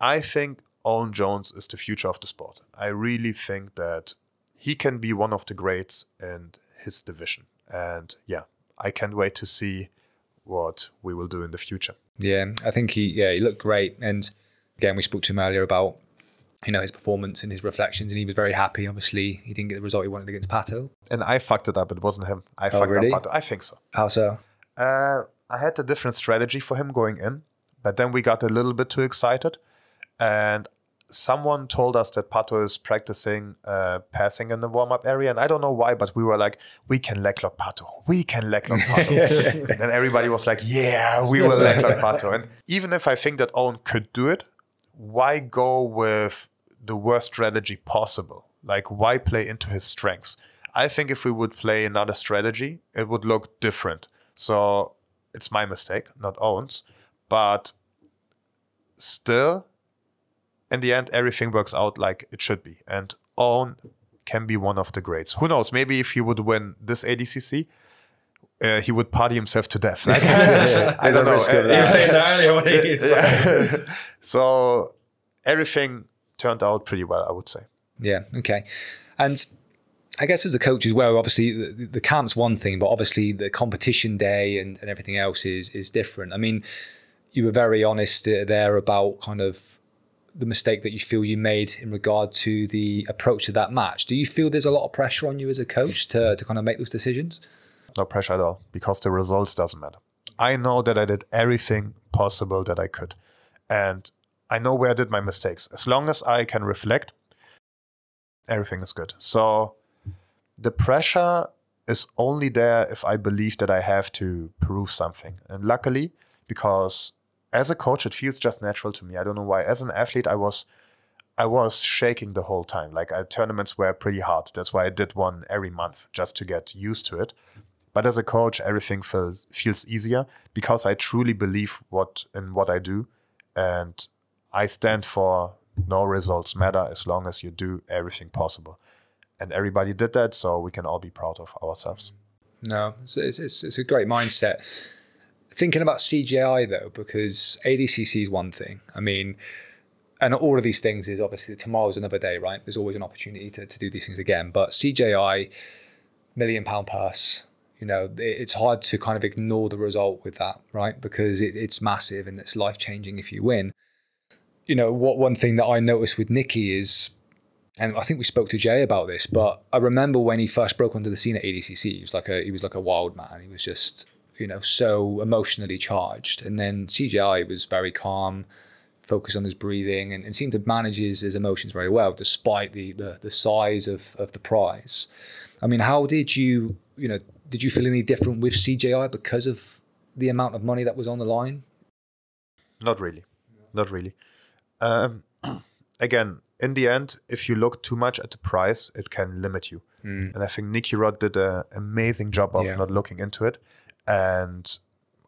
I think Owen Jones is the future of the sport. I really think that he can be one of the greats in his division. And yeah, I can't wait to see what we will do in the future. Yeah, I think he yeah he looked great. And again, we spoke to him earlier about, you know, his performance and his reflections, and he was very happy. Obviously, he didn't get the result he wanted against Pato. And I fucked it up. It wasn't him. I oh, fucked really? up Pato. I think so. How so? Uh, I had a different strategy for him going in, but then we got a little bit too excited. And someone told us that Pato is practicing uh, passing in the warm-up area. And I don't know why, but we were like, we can leglock Pato. We can leglock Pato. And everybody was like, yeah, we will leglock Pato. And even if I think that Owen could do it, why go with the worst strategy possible? Like, why play into his strengths? I think if we would play another strategy, it would look different. So it's my mistake, not Owen's. But still, in the end, everything works out like it should be. And Owen can be one of the greats. Who knows? Maybe if he would win this A D C C, uh, he would party himself to death. Like, I don't know. Uh, so everything turned out pretty well, I would say. Yeah, okay. And I guess as a coach as well, obviously the, the camp's one thing, but obviously the competition day and, and everything else is is different. I mean, you were very honest there about kind of the mistake that you feel you made in regard to the approach of that match. Do you feel there's a lot of pressure on you as a coach to, to kind of make those decisions? No pressure at all, because the results doesn't matter. I know that I did everything possible that I could. And I know where I did my mistakes. As long as I can reflect, everything is good. So the pressure is only there if I believe that I have to prove something. And luckily, because as a coach, it feels just natural to me. I don't know why. As an athlete, I was I was shaking the whole time. Like, I, tournaments were pretty hard. That's why I did one every month, just to get used to it. But as a coach, everything feels feels easier because I truly believe what in what I do. And I stand for no results matter as long as you do everything possible. And everybody did that, so we can all be proud of ourselves. No, it's, it's, it's a great mindset. Thinking about C J I though, because A D C C is one thing. I mean, and all of these things is obviously tomorrow's another day, right? There's always an opportunity to, to do these things again. But C J I, million pound purse, you know, it, it's hard to kind of ignore the result with that, right? Because it, it's massive and it's life-changing if you win. You know, what one thing that I noticed with Nicky is, and I think we spoke to Jay about this, but I remember when he first broke onto the scene at A D C C, he was like a, he was like a wild man. He was just, you know, so emotionally charged. And then C J I was very calm, focused on his breathing, and, and seemed to manage his, his emotions very well, despite the the, the size of, of the prize. I mean, how did you, you know, did you feel any different with C J I because of the amount of money that was on the line? Not really, not really. Um, again, in the end, if you look too much at the prize, it can limit you. Mm. And I think Nicky Rod did an amazing job of yeah. not looking into it. And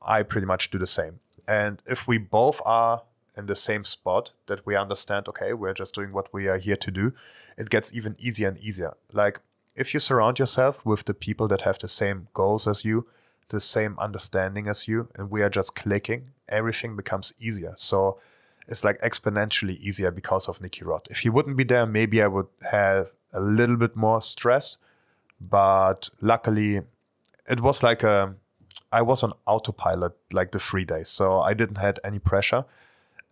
I pretty much do the same. And if we both are in the same spot, that we understand, okay, we're just doing what we are here to do, it gets even easier and easier. Like, if you surround yourself with the people that have the same goals as you, the same understanding as you, and we are just clicking, everything becomes easier. So it's like exponentially easier because of Nicky Rod. If he wouldn't be there, maybe I would have a little bit more stress. But luckily, it was like a, I was on autopilot like the three days. So I didn't have any pressure.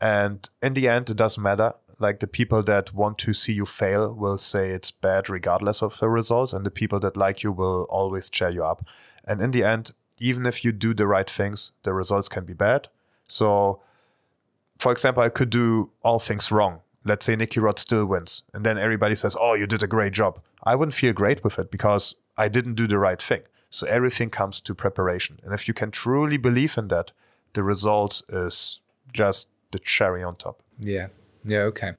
And in the end, it doesn't matter. Like, the people that want to see you fail will say it's bad regardless of the results. And the people that like you will always cheer you up. And in the end, even if you do the right things, the results can be bad. So, for example, I could do all things wrong. Let's say Nicky Rod still wins. And then everybody says, oh, you did a great job. I wouldn't feel great with it because I didn't do the right thing. So everything comes to preparation. And if you can truly believe in that, the result is just the cherry on top. Yeah. Yeah, okay.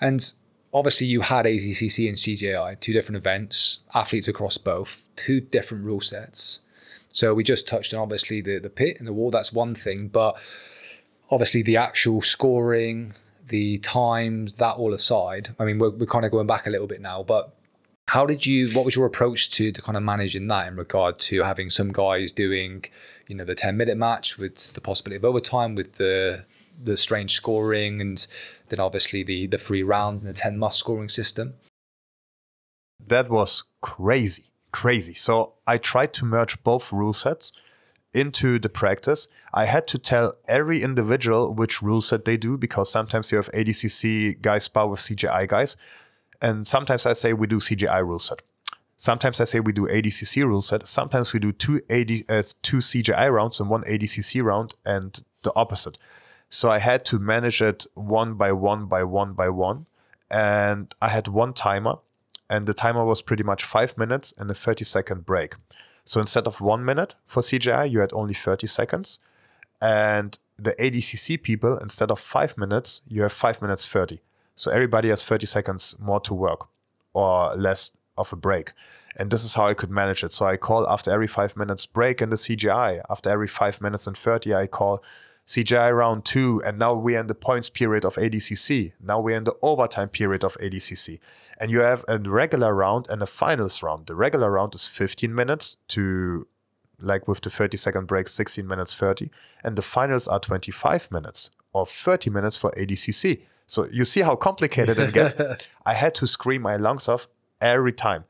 And obviously you had A D C C and C J I, two different events, athletes across both, two different rule sets. So we just touched on obviously the, the pit and the wall, that's one thing, but obviously the actual scoring, the times, that all aside, I mean, we're, we're kind of going back a little bit now, but how did you, what was your approach to, to kind of managing that in regard to having some guys doing, you know, the ten minute match with the possibility of overtime, with the the strange scoring, and then obviously the the free round and the ten must scoring system? That was crazy, crazy. So I tried to merge both rule sets into the practice. I had to tell every individual which rule set they do, because sometimes you have A D C C guys spar with C J I guys. And sometimes I say we do C J I rule set. Sometimes I say we do A D C C rule set. Sometimes we do two, A D, uh, two C J I rounds and one A D C C round, and the opposite. So I had to manage it one by one by one by one. And I had one timer. And the timer was pretty much five minutes and a thirty second break. So instead of one minute for C J I, you had only thirty seconds. And the A D C C people, instead of five minutes, you have five minutes thirty. So everybody has thirty seconds more to work or less of a break. And this is how I could manage it. So I call after every five minutes break in the C J I. After every five minutes and thirty, I call C J I round two. And now we're in the points period of A D C C. Now we're in the overtime period of A D C C. And you have a regular round and a finals round. The regular round is fifteen minutes to, like with the thirty second break, sixteen minutes thirty. And the finals are twenty-five minutes or thirty minutes for A D C C. So you see how complicated it gets. I had to scream my lungs off every time.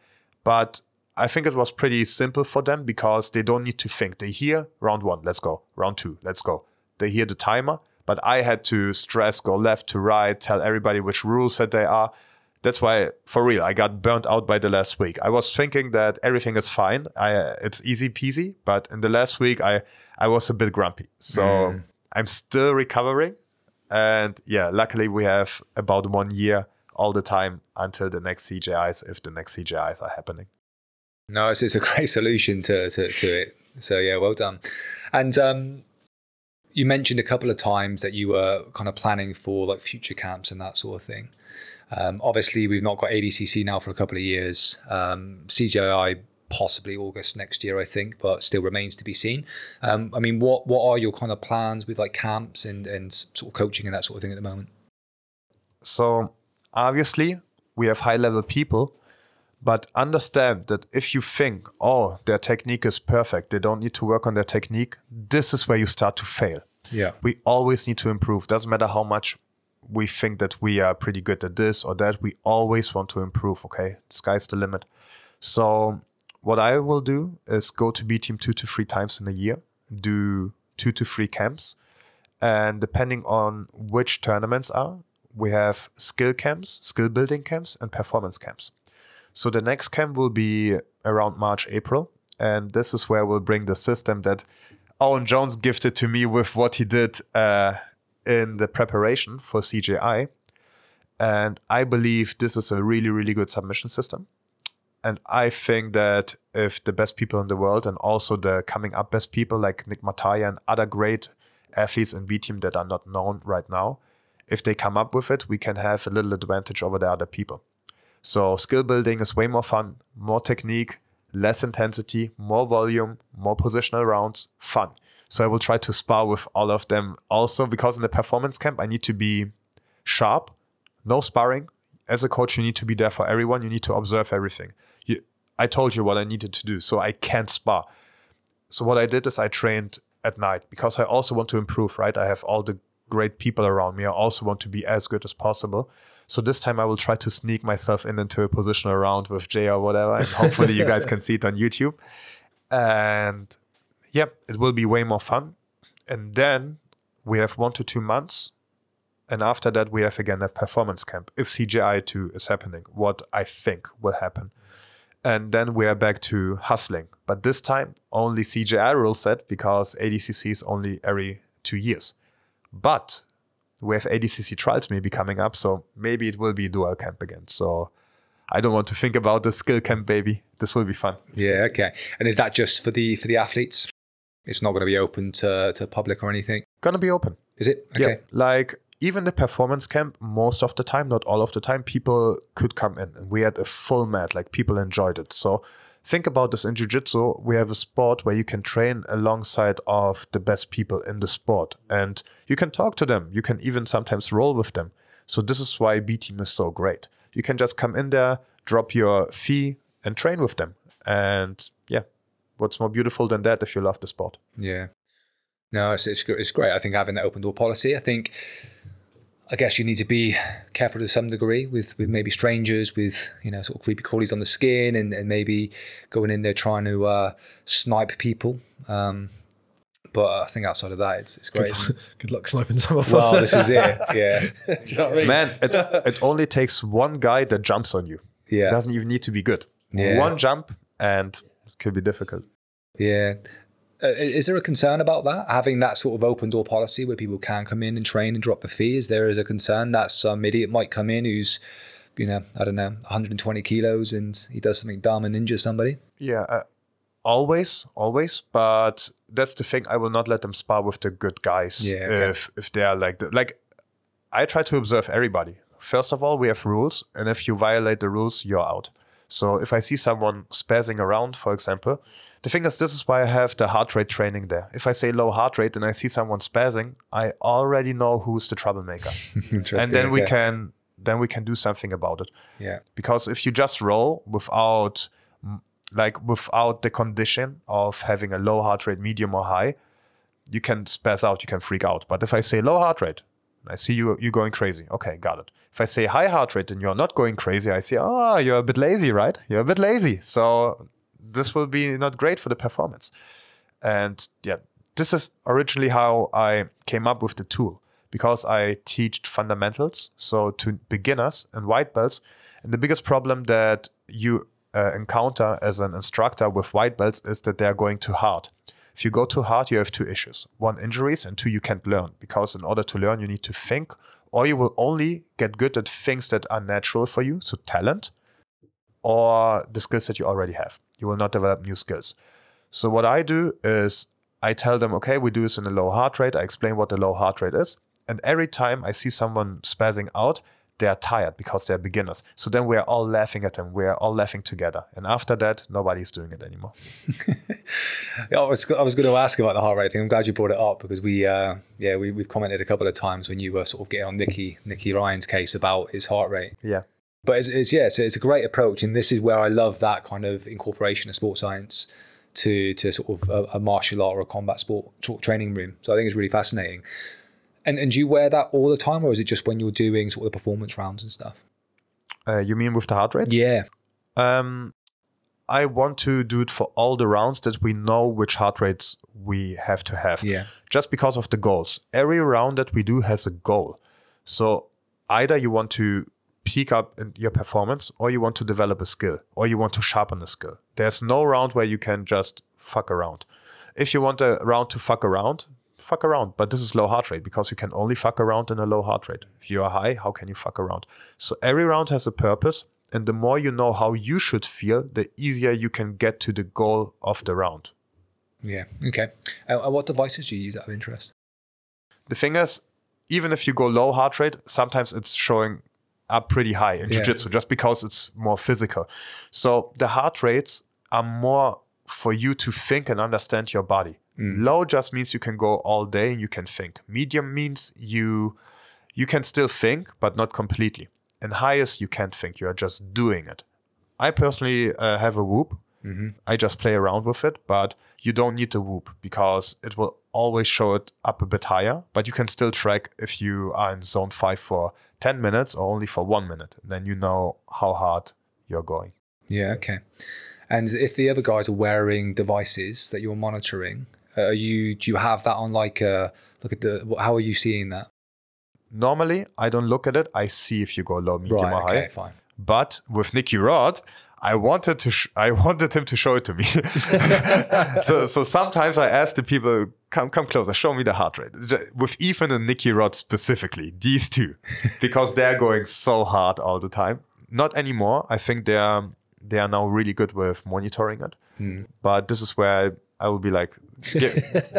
But I think it was pretty simple for them because they don't need to think. They hear round one, let's go. Round two, let's go. They hear the timer. But I had to stress, go left to right, tell everybody which rules that they are. That's why, for real, I got burnt out by the last week. I was thinking that everything is fine. I, it's easy peasy. But in the last week, I, I was a bit grumpy. So mm. I'm still recovering. And yeah, luckily we have about one year all the time until the next C J Is, if the next C J Is are happening. No, it's, it's a great solution to, to, to it. So yeah, well done. And um, you mentioned a couple of times that you were kind of planning for like future camps and that sort of thing. Um, obviously, we've not got A D C C now for a couple of years. Um, C J I possibly August next year, I think, but still remains to be seen. Um, I mean, what what are your kind of plans with like camps and, and sort of coaching and that sort of thing at the moment? So obviously we have high level people, but understand that if you think, oh, their technique is perfect, they don't need to work on their technique, this is where you start to fail. Yeah. We always need to improve. Doesn't matter how much we think that we are pretty good at this or that, we always want to improve, okay? Sky's the limit. So what I will do is go to B-Team two to three times in a year, do two to three camps. And depending on which tournaments are, we have skill camps, skill building camps, and performance camps. So the next camp will be around March, April. And this is where we'll bring the system that Owen Jones gifted to me with what he did uh, in the preparation for C J I. And I believe this is a really, really good submission system. And I think that if the best people in the world and also the coming up best people like Nick Mataya and other great athletes in B-Team that are not known right now, if they come up with it, we can have a little advantage over the other people. So skill building is way more fun, more technique, less intensity, more volume, more positional rounds, fun. So I will try to spar with all of them also, because in the performance camp, I need to be sharp, no sparring. As a coach, you need to be there for everyone. You need to observe everything. You, I told you what I needed to do, so I can't spar. So what I did is I trained at night because I also want to improve, right? I have all the great people around me. I also want to be as good as possible. So this time I will try to sneak myself in into a positional round with Jay or whatever. And hopefully you guys can see it on YouTube. And yeah, it will be way more fun. And then we have one to two months. And after that, we have again a performance camp, if C J I two is happening, what I think will happen. And then we are back to hustling. But this time, only C J I rule set, because A D C C is only every two years. But we have A D C C trials maybe coming up, so maybe it will be dual camp again. So I don't want to think about the skill camp, baby. This will be fun. Yeah, okay. And is that just for the for the athletes? It's not going to be open to, to public or anything? Going to be open. Is it? Okay. Yeah, like... Even the performance camp, most of the time, not all of the time, people could come in. And we had a full mat, like people enjoyed it. So think about this in Jiu-Jitsu. We have a sport where you can train alongside of the best people in the sport. And you can talk to them. You can even sometimes roll with them. So this is why B-Team is so great. You can just come in there, drop your fee, and train with them. And yeah, what's more beautiful than that if you love the sport? Yeah. No, it's, it's, it's great. I think having that open door policy, I think... I guess you need to be careful to some degree with, with maybe strangers, with, you know, sort of creepy crawlies on the skin, and, and maybe going in there trying to uh, snipe people. Um, but I think outside of that, it's, it's great. Good luck, good luck sniping someone. Well, this is it. Yeah. Do you know what I mean? Man, it, it only takes one guy that jumps on you. Yeah. It doesn't even need to be good. Yeah. One jump and it could be difficult. Yeah. Uh, is there a concern about that? Having that sort of open door policy where people can come in and train and drop the fees, there is a concern that some idiot might come in who's, you know, I don't know, one hundred twenty kilos and he does something dumb and injures somebody? Yeah, uh, always, always. But that's the thing. I will not let them spar with the good guys. Yeah, okay. if, if they are like, the, like I try to observe everybody. First of all, we have rules. And if you violate the rules, you're out. So if I see someone spazzing around, for example, the thing is, this is why I have the heart rate training there. If I say low heart rate and I see someone spazzing, I already know who's the troublemaker. Interesting. And then okay. we can then we can do something about it. Yeah. Because if you just roll without like without the condition of having a low heart rate, medium or high, you can spazz out, you can freak out. But if I say low heart rate, I see you, you're going crazy. Okay, got it. If I say high heart rate and you're not going crazy, I see, oh, you're a bit lazy, right? You're a bit lazy. So this will be not great for the performance. And yeah, this is originally how I came up with the tool, because I teach fundamentals, so to beginners and white belts. And the biggest problem that you uh, encounter as an instructor with white belts is that they're going too hard. If you go too hard, you have two issues. One, injuries, and two, you can't learn. Because in order to learn, you need to think, or you will only get good at things that are natural for you, so talent, or the skills that you already have. You will not develop new skills. So what I do is I tell them, okay, we do this in a low heart rate. I explain what the low heart rate is. And every time I see someone spazzing out, they are tired because they are beginners. So then we are all laughing at them. We are all laughing together. And after that, nobody's doing it anymore. I was, I was going to ask about the heart rate thing. I'm glad you brought it up, because we, uh, yeah, we, we've commented a couple of times when you were sort of getting on Nicky, Nicky Ryan's case about his heart rate. Yeah. But it's, it's yeah, it's, it's a great approach. And this is where I love that kind of incorporation of sports science to, to sort of a, a martial art or a combat sport training room. So I think it's really fascinating. And, and do you wear that all the time, or is it just when you're doing sort of the performance rounds and stuff? Uh, you mean with the heart rate? Yeah. Um, I want to do it for all the rounds that we know which heart rates we have to have. Yeah. Just because of the goals. Every round that we do has a goal. So either you want to peak up in your performance, or you want to develop a skill, or you want to sharpen a skill. There's no round where you can just fuck around. If you want a round to fuck around, fuck around. But this is low heart rate, because you can only fuck around in a low heart rate. If you are high, how can you fuck around? So every round has a purpose. And the more you know how you should feel, the easier you can get to the goal of the round. Yeah. Okay. And what devices do you use out of interest? The thing is, even if you go low heart rate, sometimes it's showing are pretty high in yeah. jiu-jitsu just because it's more physical. So the heart rates are more for you to think and understand your body. Mm. Low just means you can go all day and you can think. Medium means you you can still think, but not completely. And highest, you can't think. You are just doing it. I personally uh, have a whoop. Mm-hmm. I just play around with it, but you don't need the whoop because it will always show it up a bit higher, but you can still track if you are in zone five for ten minutes or only for one minute. And then you know how hard you're going. Yeah, okay. And if the other guys are wearing devices that you're monitoring, are you do you have that on like a, look at the, how are you seeing that? Normally, I don't look at it. I see if you go low, medium right, or high. Okay, fine. But with Nicky Rod, I wanted to sh I wanted him to show it to me. so, so sometimes I ask the people, come come closer, show me the heart rate. With Ethan and Nicky Rod specifically, these two, because they're going so hard all the time. Not anymore. I think they're they are now really good with monitoring it. Hmm. But this is where I will be like,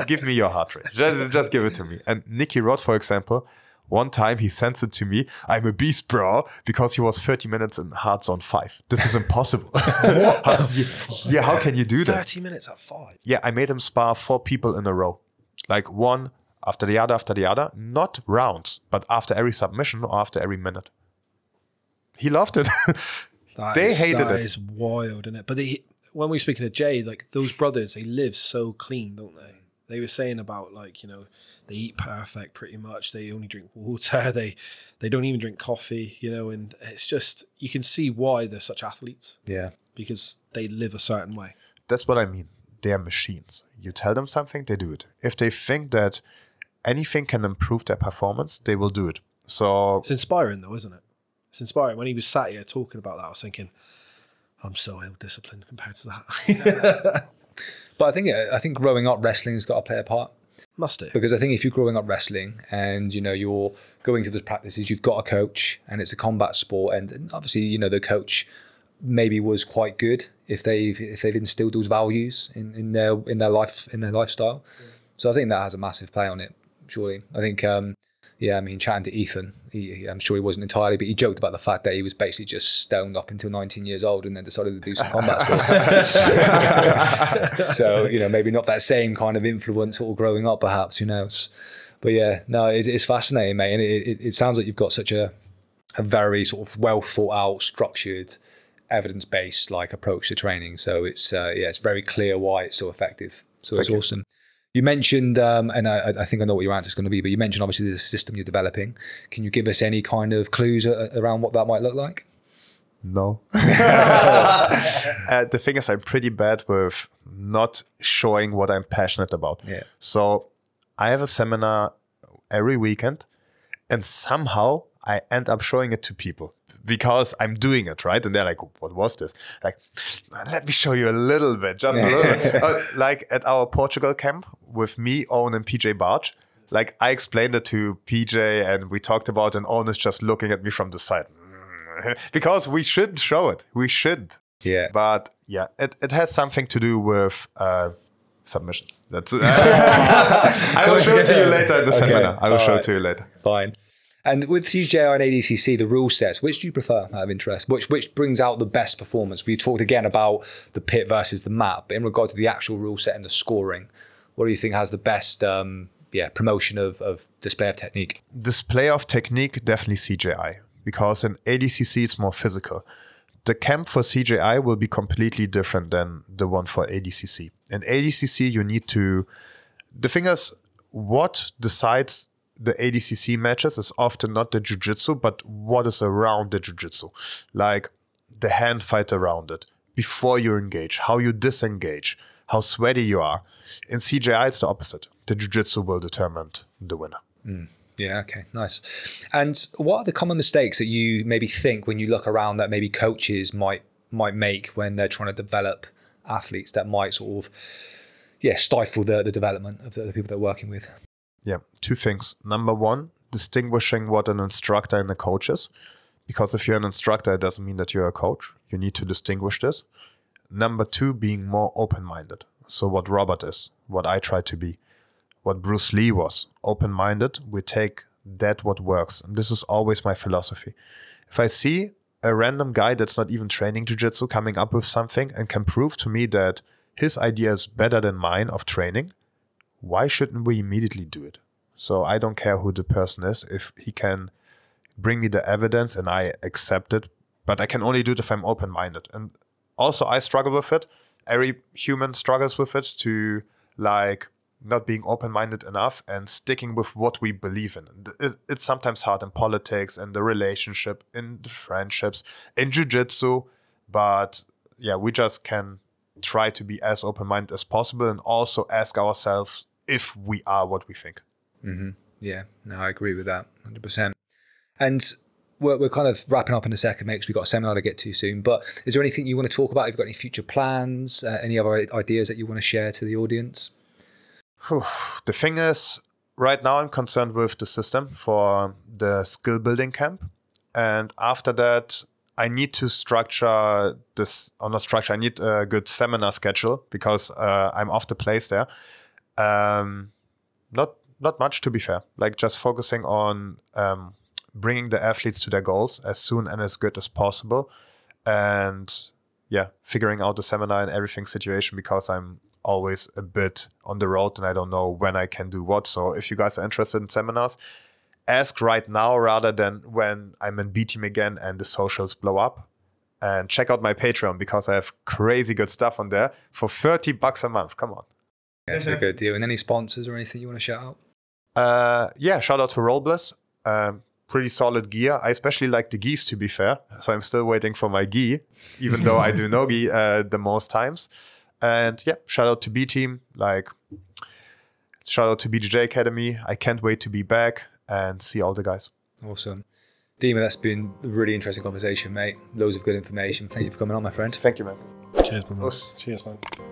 give me your heart rate. Just, just give it to me. And Nicky Rod, for example, one time he sends it to me, I'm a beast, bro, because he was thirty minutes in hard zone five. This is impossible. What? how, you, yeah, how can you do that? thirty minutes at five? Yeah, I made him spar four people in a row. Like one after the other, after the other. Not rounds, but after every submission or after every minute. He loved it. That they is, hated that it. That is wild, isn't it? But they, when we were speaking to Jay, like those brothers, they live so clean, don't they? They were saying about like, you know, they eat perfect pretty much. They only drink water. They they don't even drink coffee, you know, and it's just, you can see why they're such athletes. Yeah. Because they live a certain way. That's what I mean. They are machines. You tell them something, they do it. If they think that anything can improve their performance, they will do it. So it's inspiring though, isn't it? It's inspiring. When he was sat here talking about that, I was thinking, I'm so ill-disciplined compared to that. But I think I think growing up, wrestling's got to play a part. Must do. Because I think if you're growing up wrestling and, you know, you're going to those practices, you've got a coach and it's a combat sport. And obviously, you know, the coach maybe was quite good if they've, if they've instilled those values in, in their, in their life, in their lifestyle. Yeah. So I think that has a massive play on it, surely. I think, um, yeah, I mean, chatting to Ethan, he, I'm sure he wasn't entirely, but he joked about the fact that he was basically just stoned up until nineteen years old and then decided to do some combat sports. So, you know, maybe not that same kind of influence all growing up, perhaps, who knows. But yeah, no, it's, it's fascinating, mate. And it, it, it sounds like you've got such a, a very sort of well thought out, structured, evidence-based like approach to training. So it's, uh, yeah, it's very clear why it's so effective. So it's awesome. You mentioned, um, and I, I think I know what your answer is going to be, but you mentioned obviously the system you're developing. Can you give us any kind of clues a, around what that might look like? No. uh, the thing is, I'm pretty bad with not showing what I'm passionate about. Yeah. So I have a seminar every weekend and somehow I end up showing it to people because I'm doing it, right? And they're like, what was this? Like, let me show you a little bit, just a little bit. Uh, like at our Portugal camp with me, Owen and P J Barge, like I explained it to P J and we talked about it and Owen is just looking at me from the side. Because we should show it. We should. Yeah. But yeah, it, it has something to do with... Uh, submissions. That's uh, I will show it to you later in the okay. seminar. I will All show right. it to you later. Fine. And with C J I and A D C C, the rule sets, which do you prefer out of interest? Which which brings out the best performance? We talked again about the pit versus the mat, but in regard to the actual rule set and the scoring, what do you think has the best um, yeah, promotion of, of display of technique? Display of technique, definitely C J I, because in A D C C it's more physical. The camp for C J I will be completely different than the one for A D C C. In A D C C, you need to... The thing is, what decides the A D C C matches is often not the jiu-jitsu, but what is around the jiu-jitsu. Like the hand fight around it, before you engage, how you disengage, how sweaty you are. In C J I, it's the opposite. The jiu-jitsu will determine the winner. Mm. Yeah, okay, nice. And what are the common mistakes that you maybe think when you look around that maybe coaches might might make when they're trying to develop athletes that might sort of, yeah, stifle the, the development of the, the people they're working with? Yeah, two things. Number one, distinguishing what an instructor and a coach is. Because if you're an instructor, it doesn't mean that you're a coach. You need to distinguish this. Number two, being more open-minded. So what Robert is, what I try to be. What Bruce Lee was, open-minded. We take that what works. And this is always my philosophy. If I see a random guy that's not even training jiu-jitsu coming up with something and can prove to me that his idea is better than mine of training, why shouldn't we immediately do it? So I don't care who the person is. If he can bring me the evidence and I accept it, but I can only do it if I'm open-minded. And also I struggle with it. Every human struggles with it, to like not being open-minded enough and sticking with what we believe in. It's sometimes hard in politics, in the relationship, in the friendships, in jiu-jitsu. But yeah, we just can try to be as open-minded as possible and also ask ourselves if we are what we think. Mm-hmm. Yeah, no, I agree with that one hundred percent. And we're, we're kind of wrapping up in a second, mate, because we've got a seminar to get to soon. But is there anything you want to talk about? Have you got any future plans, uh, any other ideas that you want to share to the audience? The thing is, right now I'm concerned with the system for the skill building camp. And after that, I need to structure this, or not structure, I need a good seminar schedule because uh, I'm off the place there. Um, not, not much, to be fair, like just focusing on um, bringing the athletes to their goals as soon and as good as possible. And yeah, figuring out the seminar and everything situation, because I'm always a bit on the road and I don't know when I can do what. So if you guys are interested in seminars, ask right now rather than when I'm in B-Team again and the socials blow up. And check out my Patreon because I have crazy good stuff on there for thirty bucks a month. Come on. Yeah, that's a good deal. And any sponsors or anything you want to shout out? Uh, yeah, shout out to Robles. Um, pretty solid gear. I especially like the gis, to be fair. So I'm still waiting for my gi, even though I do no gi uh, the most times. And yeah, shout out to B-Team, like shout out to B J J Academy. I can't wait to be back and see all the guys. Awesome. Dima, that's been a really interesting conversation, mate. Loads of good information. Thank you for coming on, my friend. Thank you, man. Cheers, man. Cheers, man.